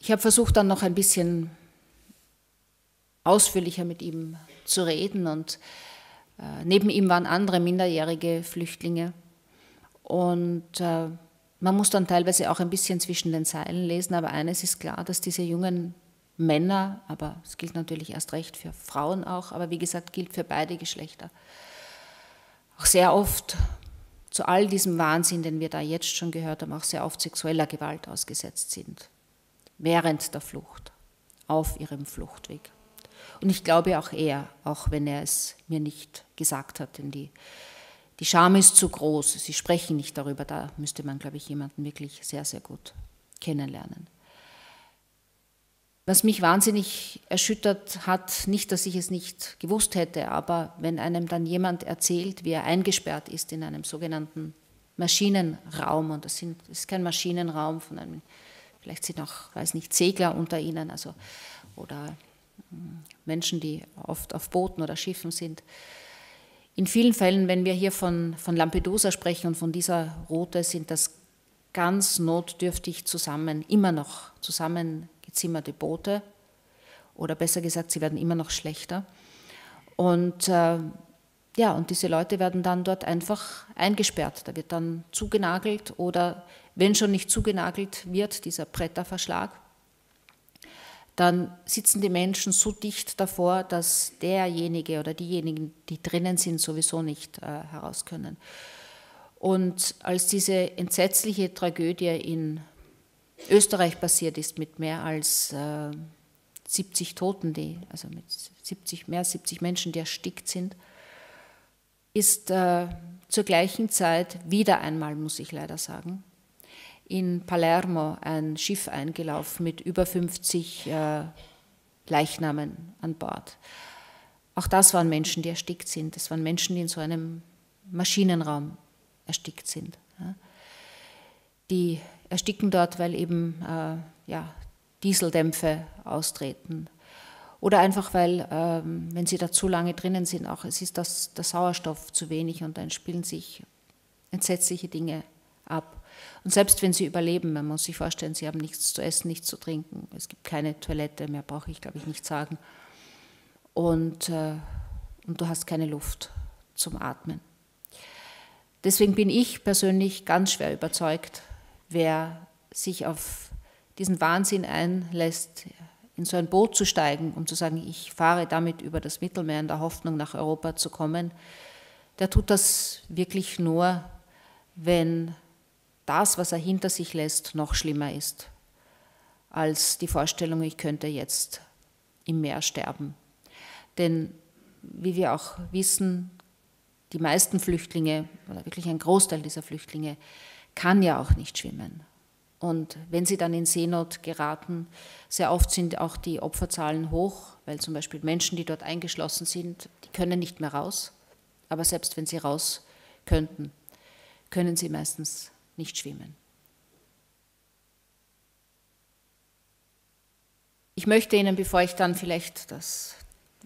Ich habe versucht, dann noch ein bisschen ausführlicher mit ihm zu reden und neben ihm waren andere minderjährige Flüchtlinge und man muss dann teilweise auch ein bisschen zwischen den Zeilen lesen, aber eines ist klar, dass diese jungen Männer, aber es gilt natürlich erst recht für Frauen auch, aber wie gesagt, gilt für beide Geschlechter, auch sehr oft zu all diesem Wahnsinn, den wir da jetzt schon gehört haben, auch sehr oft sexueller Gewalt ausgesetzt sind, während der Flucht, auf ihrem Fluchtweg. Und ich glaube auch er, auch wenn er es mir nicht gesagt hat, denn die Scham ist zu groß, sie sprechen nicht darüber, da müsste man, glaube ich, jemanden wirklich sehr, sehr gut kennenlernen. Was mich wahnsinnig erschüttert hat, nicht, dass ich es nicht gewusst hätte, aber wenn einem dann jemand erzählt, wie er eingesperrt ist in einem sogenannten Maschinenraum, und das ist kein Maschinenraum von einem, vielleicht sind auch, weiß nicht, Segler unter ihnen, also, oder Menschen, die oft auf Booten oder Schiffen sind. In vielen Fällen, wenn wir hier von Lampedusa sprechen und von dieser Route, sind das ganz notdürftig immer noch zusammen gezimmerte Boote, oder besser gesagt, sie werden immer noch schlechter. Und und diese Leute werden dann dort einfach eingesperrt. Da wird dann zugenagelt oder wenn schon nicht zugenagelt wird, dieser Bretterverschlag, dann sitzen die Menschen so dicht davor, dass derjenige oder diejenigen, die drinnen sind, sowieso nicht heraus können. Und als diese entsetzliche Tragödie in Österreich passiert ist mit mehr als 70 Toten, mehr als 70 Menschen, die erstickt sind, ist zur gleichen Zeit, wieder einmal muss ich leider sagen, in Palermo ein Schiff eingelaufen mit über 50 Leichnamen an Bord. Auch das waren Menschen, die erstickt sind. Das waren Menschen, die in so einem Maschinenraum erstickt sind. Die ersticken dort, weil eben Dieseldämpfe austreten. Oder einfach, weil, wenn sie da zu lange drinnen sind, auch es ist der Sauerstoff zu wenig und dann spielen sich entsetzliche Dinge ab. Und selbst wenn sie überleben, man muss sich vorstellen, sie haben nichts zu essen, nichts zu trinken, es gibt keine Toilette, mehr brauche ich, glaube ich, nicht sagen. Und du hast keine Luft zum Atmen. Deswegen bin ich persönlich ganz schwer überzeugt, wer sich auf diesen Wahnsinn einlässt, in so ein Boot zu steigen, um zu sagen, ich fahre damit über das Mittelmeer in der Hoffnung, nach Europa zu kommen, der tut das wirklich nur, wenn das, was er hinter sich lässt, noch schlimmer ist, als die Vorstellung, ich könnte jetzt im Meer sterben. Denn, wie wir auch wissen, die meisten Flüchtlinge, oder wirklich ein Großteil dieser Flüchtlinge, kann ja auch nicht schwimmen. Und wenn sie dann in Seenot geraten, sehr oft sind auch die Opferzahlen hoch, weil zum Beispiel Menschen, die dort eingeschlossen sind, die können nicht mehr raus. Aber selbst wenn sie raus könnten, können sie meistens nicht schwimmen. Ich möchte Ihnen, bevor ich dann vielleicht das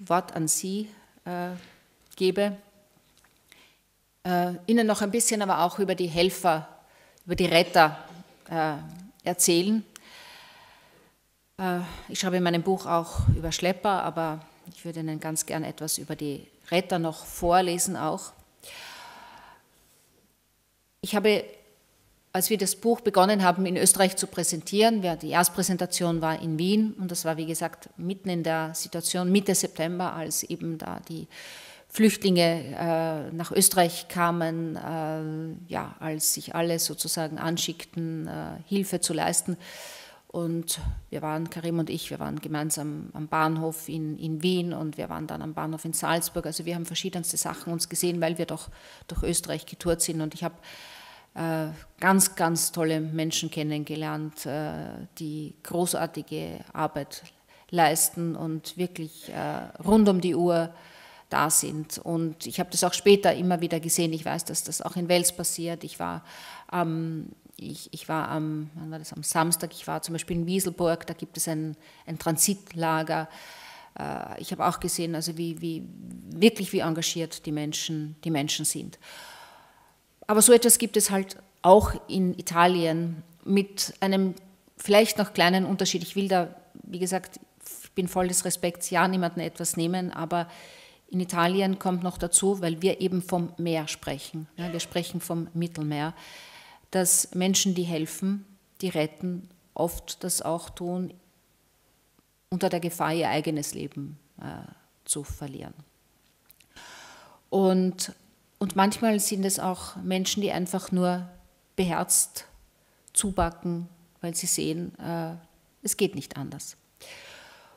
Wort an Sie gebe, Ihnen noch ein bisschen aber auch über die Helfer, über die Retter erzählen. Ich schreibe in meinem Buch auch über Schlepper, aber ich würde Ihnen ganz gern etwas über die Retter noch vorlesen auch. Ich habe, als wir das Buch begonnen haben, in Österreich zu präsentieren, die Erstpräsentation war in Wien und das war, wie gesagt, mitten in der Situation, Mitte September, als eben da die Flüchtlinge nach Österreich kamen, als sich alle sozusagen anschickten, Hilfe zu leisten. Und wir waren, Karim und ich, wir waren gemeinsam am Bahnhof in Wien und wir waren dann am Bahnhof in Salzburg. Also wir haben verschiedenste Sachen uns gesehen, weil wir doch durch Österreich getourt sind. Und ich habe ganz, ganz tolle Menschen kennengelernt, die großartige Arbeit leisten und wirklich rund um die Uhr da sind. Und ich habe das auch später immer wieder gesehen. Ich weiß, dass das auch in Wels passiert. Ich war am Samstag, ich war zum Beispiel in Wieselburg, da gibt es ein Transitlager. Ich habe auch gesehen, also wie engagiert die Menschen sind. Aber so etwas gibt es halt auch in Italien mit einem vielleicht noch kleinen Unterschied. Ich will da, wie gesagt, ich bin voll des Respekts, ja, niemandem etwas nehmen, aber in Italien kommt noch dazu, weil wir eben vom Meer sprechen, ja, wir sprechen vom Mittelmeer, dass Menschen, die helfen, die retten, oft das auch tun, unter der Gefahr, ihr eigenes Leben zu verlieren. Und manchmal sind es auch Menschen, die einfach nur beherzt zupacken, weil sie sehen, es geht nicht anders.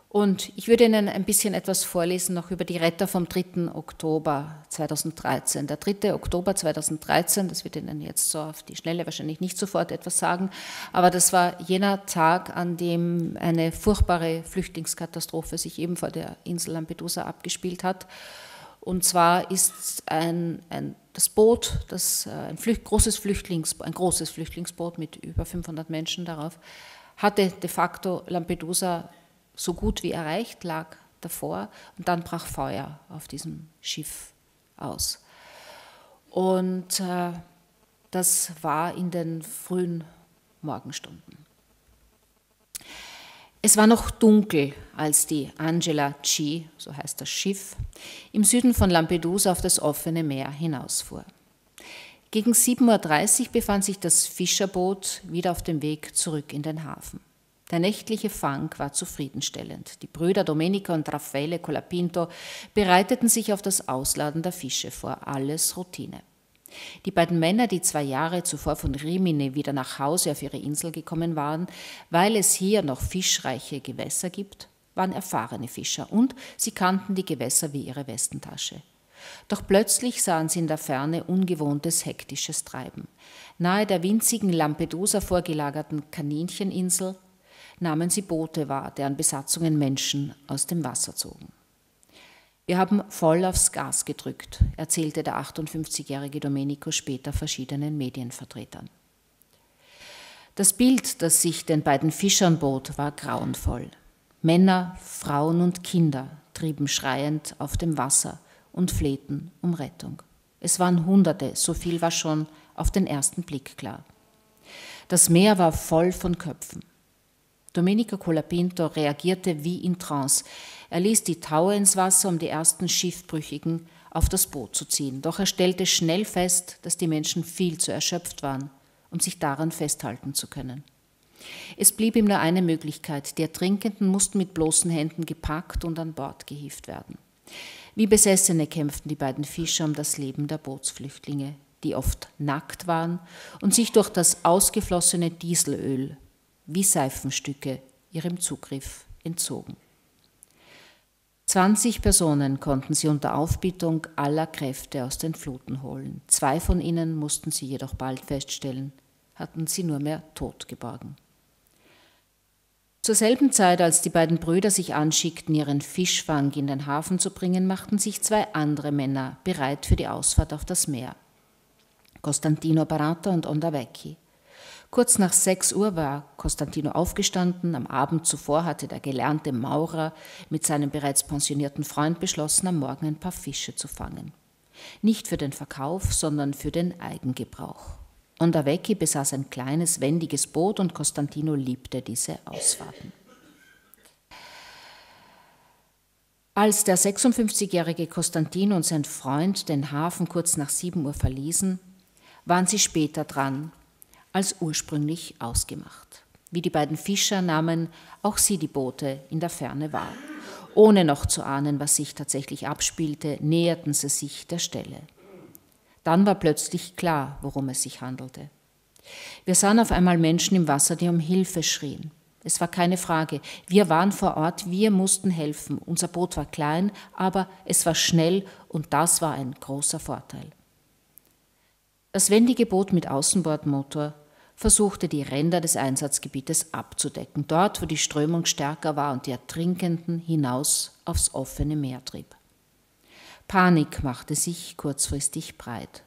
Und ich würde Ihnen ein bisschen etwas vorlesen noch über die Retter vom 3. Oktober 2013. Der 3. Oktober 2013, das wird Ihnen jetzt so auf die Schnelle wahrscheinlich nicht sofort etwas sagen, aber das war jener Tag, an dem eine furchtbare Flüchtlingskatastrophe sich eben vor der Insel Lampedusa abgespielt hat. Und zwar ist ein großes Flüchtlingsboot mit über 500 Menschen darauf, hatte de facto Lampedusa so gut wie erreicht, lag davor und dann brach Feuer auf diesem Schiff aus. Und das war in den frühen Morgenstunden. Es war noch dunkel, als die Angela C., so heißt das Schiff, im Süden von Lampedusa auf das offene Meer hinausfuhr. Gegen 7:30 Uhr befand sich das Fischerboot wieder auf dem Weg zurück in den Hafen. Der nächtliche Fang war zufriedenstellend. Die Brüder Domenico und Raffaele Colapinto bereiteten sich auf das Ausladen der Fische vor, alles Routine. Die beiden Männer, die 2 Jahre zuvor von Rimini wieder nach Hause auf ihre Insel gekommen waren, weil es hier noch fischreiche Gewässer gibt, waren erfahrene Fischer und sie kannten die Gewässer wie ihre Westentasche. Doch plötzlich sahen sie in der Ferne ungewohntes, hektisches Treiben. Nahe der winzigen Lampedusa vorgelagerten Kanincheninsel nahmen sie Boote wahr, deren Besatzungen Menschen aus dem Wasser zogen. Wir haben voll aufs Gas gedrückt, erzählte der 58-jährige Domenico später verschiedenen Medienvertretern. Das Bild, das sich den beiden Fischern bot, war grauenvoll. Männer, Frauen und Kinder trieben schreiend auf dem Wasser und flehten um Rettung. Es waren Hunderte, so viel war schon auf den ersten Blick klar. Das Meer war voll von Köpfen. Domenico Colapinto reagierte wie in Trance. Er ließ die Taue ins Wasser, um die ersten Schiffbrüchigen auf das Boot zu ziehen. Doch er stellte schnell fest, dass die Menschen viel zu erschöpft waren, um sich daran festhalten zu können. Es blieb ihm nur eine Möglichkeit. Die Ertrinkenden mussten mit bloßen Händen gepackt und an Bord gehievt werden. Wie Besessene kämpften die beiden Fischer um das Leben der Bootsflüchtlinge, die oft nackt waren und sich durch das ausgeflossene Dieselöl wie Seifenstücke ihrem Zugriff entzogen. 20 Personen konnten sie unter Aufbietung aller Kräfte aus den Fluten holen. 2 von ihnen, mussten sie jedoch bald feststellen, hatten sie nur mehr tot geborgen. Zur selben Zeit, als die beiden Brüder sich anschickten, ihren Fischfang in den Hafen zu bringen, machten sich 2 andere Männer bereit für die Ausfahrt auf das Meer. Costantino Barata und Onda Vecchi. Kurz nach 6 Uhr war Costantino aufgestanden. Am Abend zuvor hatte der gelernte Maurer mit seinem bereits pensionierten Freund beschlossen, am Morgen ein paar Fische zu fangen. Nicht für den Verkauf, sondern für den Eigengebrauch. Onda Vecchi besaß ein kleines, wendiges Boot und Costantino liebte diese Ausfahrten. Als der 56-jährige Costantino und sein Freund den Hafen kurz nach 7 Uhr verließen, waren sie später dran als ursprünglich ausgemacht. Wie die beiden Fischer nahmen auch sie die Boote in der Ferne wahr. Ohne noch zu ahnen, was sich tatsächlich abspielte, näherten sie sich der Stelle. Dann war plötzlich klar, worum es sich handelte. Wir sahen auf einmal Menschen im Wasser, die um Hilfe schrien. Es war keine Frage. Wir waren vor Ort, wir mussten helfen. Unser Boot war klein, aber es war schnell und das war ein großer Vorteil. Das wendige Boot mit Außenbordmotor versuchte, die Ränder des Einsatzgebietes abzudecken, dort, wo die Strömung stärker war und die Ertrinkenden hinaus aufs offene Meer trieb. Panik machte sich kurzfristig breit.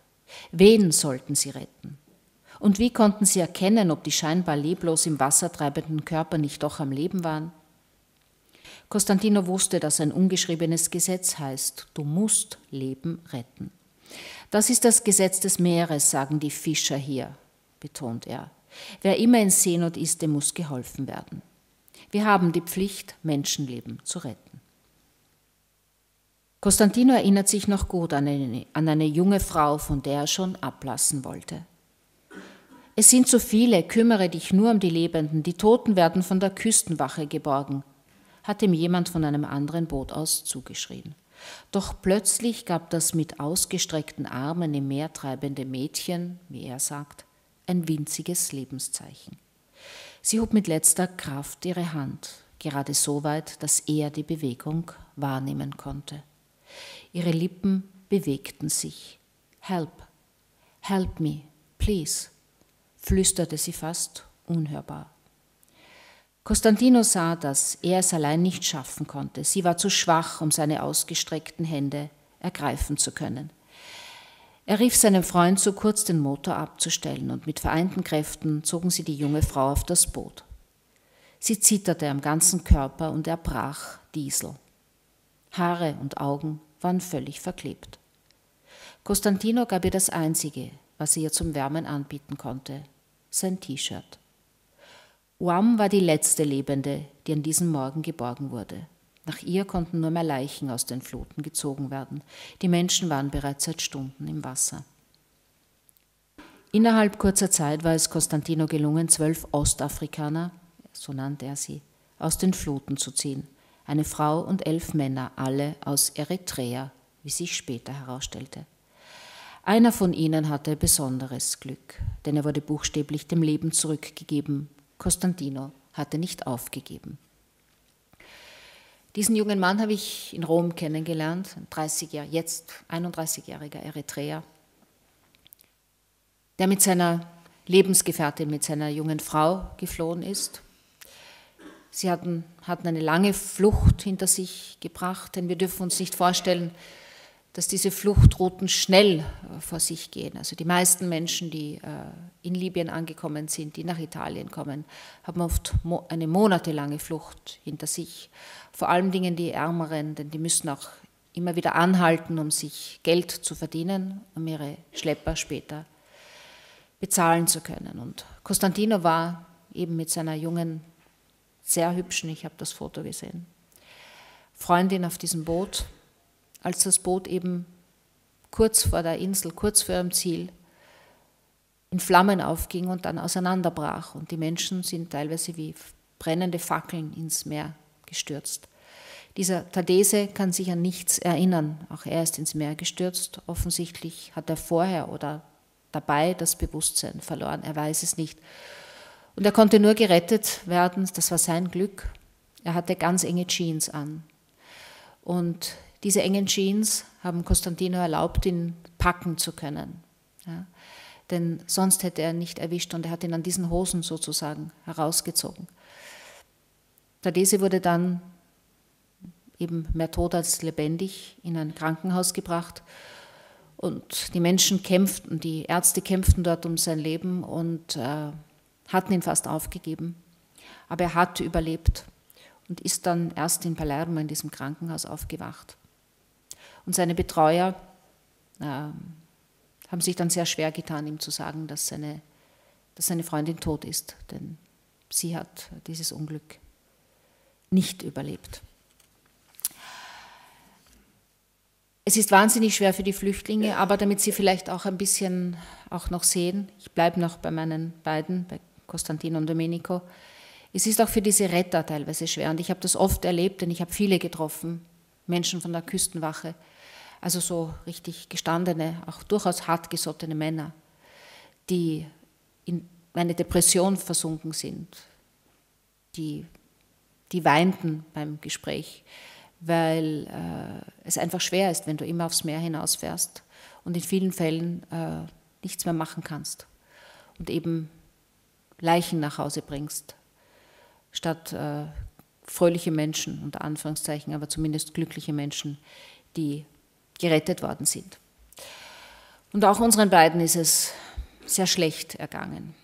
Wen sollten sie retten? Und wie konnten sie erkennen, ob die scheinbar leblos im Wasser treibenden Körper nicht doch am Leben waren? Costantino wusste, dass ein ungeschriebenes Gesetz heißt, du musst Leben retten. Das ist das Gesetz des Meeres, sagen die Fischer hier, betont er. Wer immer in Seenot ist, dem muss geholfen werden. Wir haben die Pflicht, Menschenleben zu retten. Costantino erinnert sich noch gut an eine junge Frau, von der er schon ablassen wollte. Es sind so viele, kümmere dich nur um die Lebenden, die Toten werden von der Küstenwache geborgen, hat ihm jemand von einem anderen Boot aus zugeschrien. Doch plötzlich gab das mit ausgestreckten Armen im Meer treibende Mädchen, wie er sagt, ein winziges Lebenszeichen. Sie hob mit letzter Kraft ihre Hand, gerade so weit, dass er die Bewegung wahrnehmen konnte. Ihre Lippen bewegten sich. Help, help me, please, flüsterte sie fast unhörbar. Costantino sah, dass er es allein nicht schaffen konnte. Sie war zu schwach, um seine ausgestreckten Hände ergreifen zu können. Er rief seinem Freund zu, kurz den Motor abzustellen, und mit vereinten Kräften zogen sie die junge Frau auf das Boot. Sie zitterte am ganzen Körper und er brach Diesel. Haare und Augen waren völlig verklebt. Costantino gab ihr das Einzige, was er ihr zum Wärmen anbieten konnte, sein T-Shirt. Uam war die letzte Lebende, die an diesem Morgen geborgen wurde. Nach ihr konnten nur mehr Leichen aus den Fluten gezogen werden. Die Menschen waren bereits seit Stunden im Wasser. Innerhalb kurzer Zeit war es Costantino gelungen, 12 Ostafrikaner, so nannte er sie, aus den Fluten zu ziehen. Eine Frau und 11 Männer, alle aus Eritrea, wie sich später herausstellte. Einer von ihnen hatte besonderes Glück, denn er wurde buchstäblich dem Leben zurückgegeben. Costantino hatte nicht aufgegeben. Diesen jungen Mann habe ich in Rom kennengelernt, ein 30-jähriger, jetzt 31-jähriger Eritreer, der mit seiner Lebensgefährtin, mit seiner jungen Frau geflohen ist. Sie hatten eine lange Flucht hinter sich gebracht, denn wir dürfen uns nicht vorstellen, dass diese Fluchtrouten schnell vor sich gehen. Also die meisten Menschen, die in Libyen angekommen sind, die nach Italien kommen, haben oft eine monatelange Flucht hinter sich. Vor allen Dingen die Ärmeren, denn die müssen auch immer wieder anhalten, um sich Geld zu verdienen, um ihre Schlepper später bezahlen zu können. Und Costantino war eben mit seiner jungen, sehr hübschen, ich habe das Foto gesehen, Freundin auf diesem Boot, als das Boot eben kurz vor der Insel, kurz vor ihrem Ziel, in Flammen aufging und dann auseinanderbrach. Und die Menschen sind teilweise wie brennende Fackeln ins Meer gestürzt. Dieser Tadesse kann sich an nichts erinnern. Auch er ist ins Meer gestürzt. Offensichtlich hat er vorher oder dabei das Bewusstsein verloren. Er weiß es nicht. Und er konnte nur gerettet werden. Das war sein Glück. Er hatte ganz enge Jeans an. Und diese engen Jeans haben Costantino erlaubt, ihn packen zu können. Ja, denn sonst hätte er ihn nicht erwischt und er hat ihn an diesen Hosen sozusagen herausgezogen. Tadesse wurde dann eben mehr tot als lebendig in ein Krankenhaus gebracht und die Menschen kämpften, die Ärzte kämpften dort um sein Leben und hatten ihn fast aufgegeben. Aber er hat überlebt und ist dann erst in Palermo in diesem Krankenhaus aufgewacht. Und seine Betreuer haben sich dann sehr schwer getan, ihm zu sagen, dass seine Freundin tot ist, denn sie hat dieses Unglück nicht überlebt. Es ist wahnsinnig schwer für die Flüchtlinge, aber damit sie vielleicht auch ein bisschen auch noch sehen, ich bleibe noch bei meinen beiden, bei Costantino und Domenico, es ist auch für diese Retter teilweise schwer und ich habe das oft erlebt, denn ich habe viele getroffen, Menschen von der Küstenwache, also so richtig gestandene, auch durchaus hartgesottene Männer, die in eine Depression versunken sind, die weinten beim Gespräch, weil es einfach schwer ist, wenn du immer aufs Meer hinausfährst und in vielen Fällen nichts mehr machen kannst und eben Leichen nach Hause bringst, statt fröhliche Menschen, unter Anführungszeichen, aber zumindest glückliche Menschen, die gerettet worden sind. Und auch unseren beiden ist es sehr schlecht ergangen.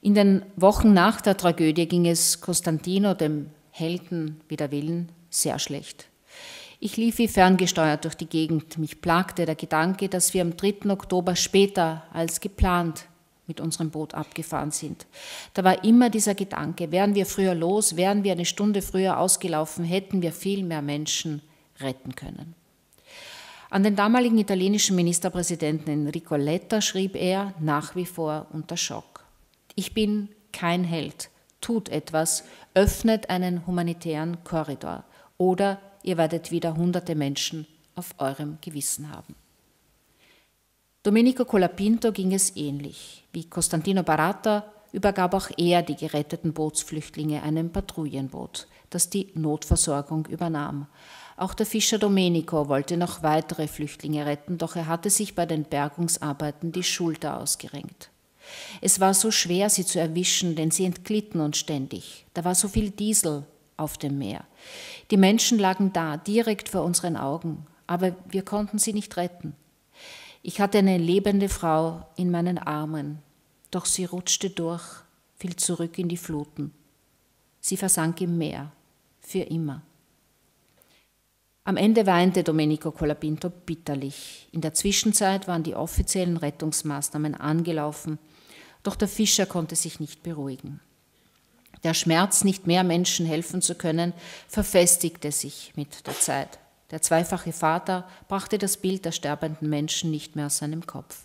In den Wochen nach der Tragödie ging es Costantino, dem Helden wider Willen, sehr schlecht. Ich lief wie ferngesteuert durch die Gegend. Mich plagte der Gedanke, dass wir am 3. Oktober später als geplant mit unserem Boot abgefahren sind. Da war immer dieser Gedanke, wären wir früher los, wären wir eine Stunde früher ausgelaufen, hätten wir viel mehr Menschen retten können. An den damaligen italienischen Ministerpräsidenten Enrico Letta schrieb er nach wie vor unter Schock. Ich bin kein Held, tut etwas, öffnet einen humanitären Korridor oder ihr werdet wieder hunderte Menschen auf eurem Gewissen haben. Domenico Colapinto ging es ähnlich. Wie Costantino Barata übergab auch er die geretteten Bootsflüchtlinge einem Patrouillenboot, das die Notversorgung übernahm. Auch der Fischer Domenico wollte noch weitere Flüchtlinge retten, doch er hatte sich bei den Bergungsarbeiten die Schulter ausgerenkt. Es war so schwer, sie zu erwischen, denn sie entglitten uns ständig. Da war so viel Diesel auf dem Meer. Die Menschen lagen da, direkt vor unseren Augen, aber wir konnten sie nicht retten. Ich hatte eine lebende Frau in meinen Armen, doch sie rutschte durch, fiel zurück in die Fluten. Sie versank im Meer, für immer. Am Ende weinte Domenico Colapinto bitterlich. In der Zwischenzeit waren die offiziellen Rettungsmaßnahmen angelaufen, doch der Fischer konnte sich nicht beruhigen. Der Schmerz, nicht mehr Menschen helfen zu können, verfestigte sich mit der Zeit. Der zweifache Vater brachte das Bild der sterbenden Menschen nicht mehr aus seinem Kopf.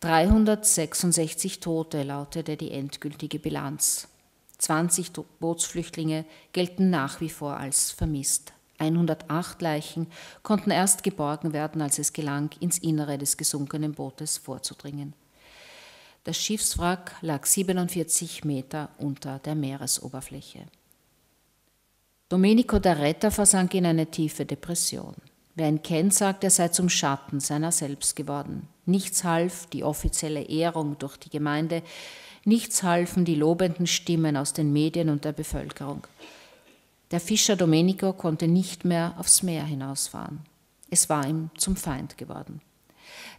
366 Tote lautete die endgültige Bilanz. 20 Bootsflüchtlinge gelten nach wie vor als vermisst. 108 Leichen konnten erst geborgen werden, als es gelang, ins Innere des gesunkenen Bootes vorzudringen. Das Schiffswrack lag 47 Meter unter der Meeresoberfläche. Domenico der Retter versank in eine tiefe Depression. Wer ihn kennt, sagt, er sei zum Schatten seiner selbst geworden. Nichts half, die offizielle Ehrung durch die Gemeinde, Nichts halfen die lobenden Stimmen aus den Medien und der Bevölkerung. Der Fischer Domenico konnte nicht mehr aufs Meer hinausfahren. Es war ihm zum Feind geworden.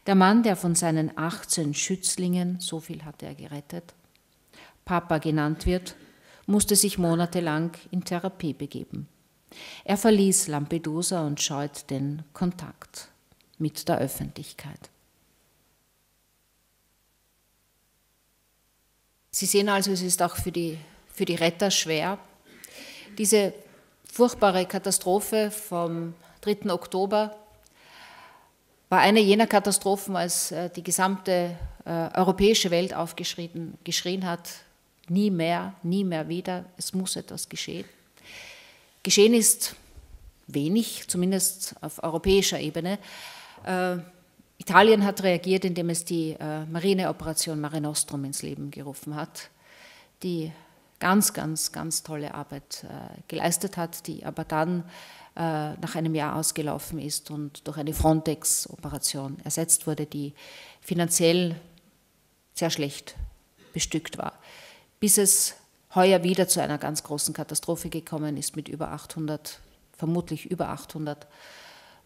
Der Mann, der von seinen 18 Schützlingen, so viel hatte er gerettet, Papa genannt wird, musste sich monatelang in Therapie begeben. Er verließ Lampedusa und scheut den Kontakt mit der Öffentlichkeit. Sie sehen also, es ist auch für die Retter schwer. Diese furchtbare Katastrophe vom 3. Oktober war eine jener Katastrophen, als die gesamte europäische Welt aufgeschrien hat, nie mehr wieder, es muss etwas geschehen. Geschehen ist wenig, zumindest auf europäischer Ebene. Italien hat reagiert, indem es die Marineoperation Mare Nostrum ins Leben gerufen hat, die ganz tolle Arbeit geleistet hat, die aber dann nach einem Jahr ausgelaufen ist und durch eine Frontex-Operation ersetzt wurde, die finanziell sehr schlecht bestückt war. Bis es heuer wieder zu einer ganz großen Katastrophe gekommen ist mit vermutlich über 800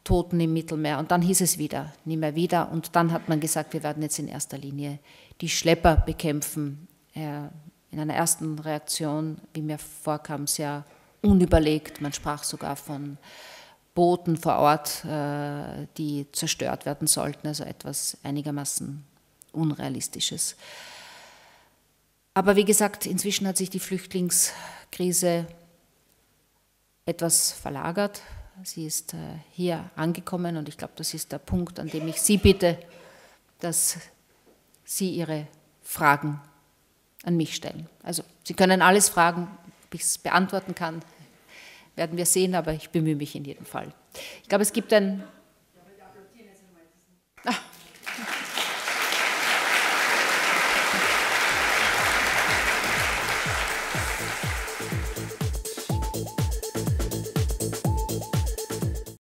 Toten im Mittelmeer. Und dann hieß es wieder, nie mehr wieder. Und dann hat man gesagt, wir werden jetzt in erster Linie die Schlepper bekämpfen. In einer ersten Reaktion, wie mir vorkam, sehr unüberlegt. Man sprach sogar von Booten vor Ort, die zerstört werden sollten. Also etwas einigermaßen Unrealistisches. Aber wie gesagt, inzwischen hat sich die Flüchtlingskrise etwas verlagert. Sie ist hier angekommen und ich glaube, das ist der Punkt, an dem ich Sie bitte, dass Sie Ihre Fragen an mich stellen. Also Sie können alles fragen, ob ich es beantworten kann, werden wir sehen, aber ich bemühe mich in jedem Fall. Ich glaube, es gibt ein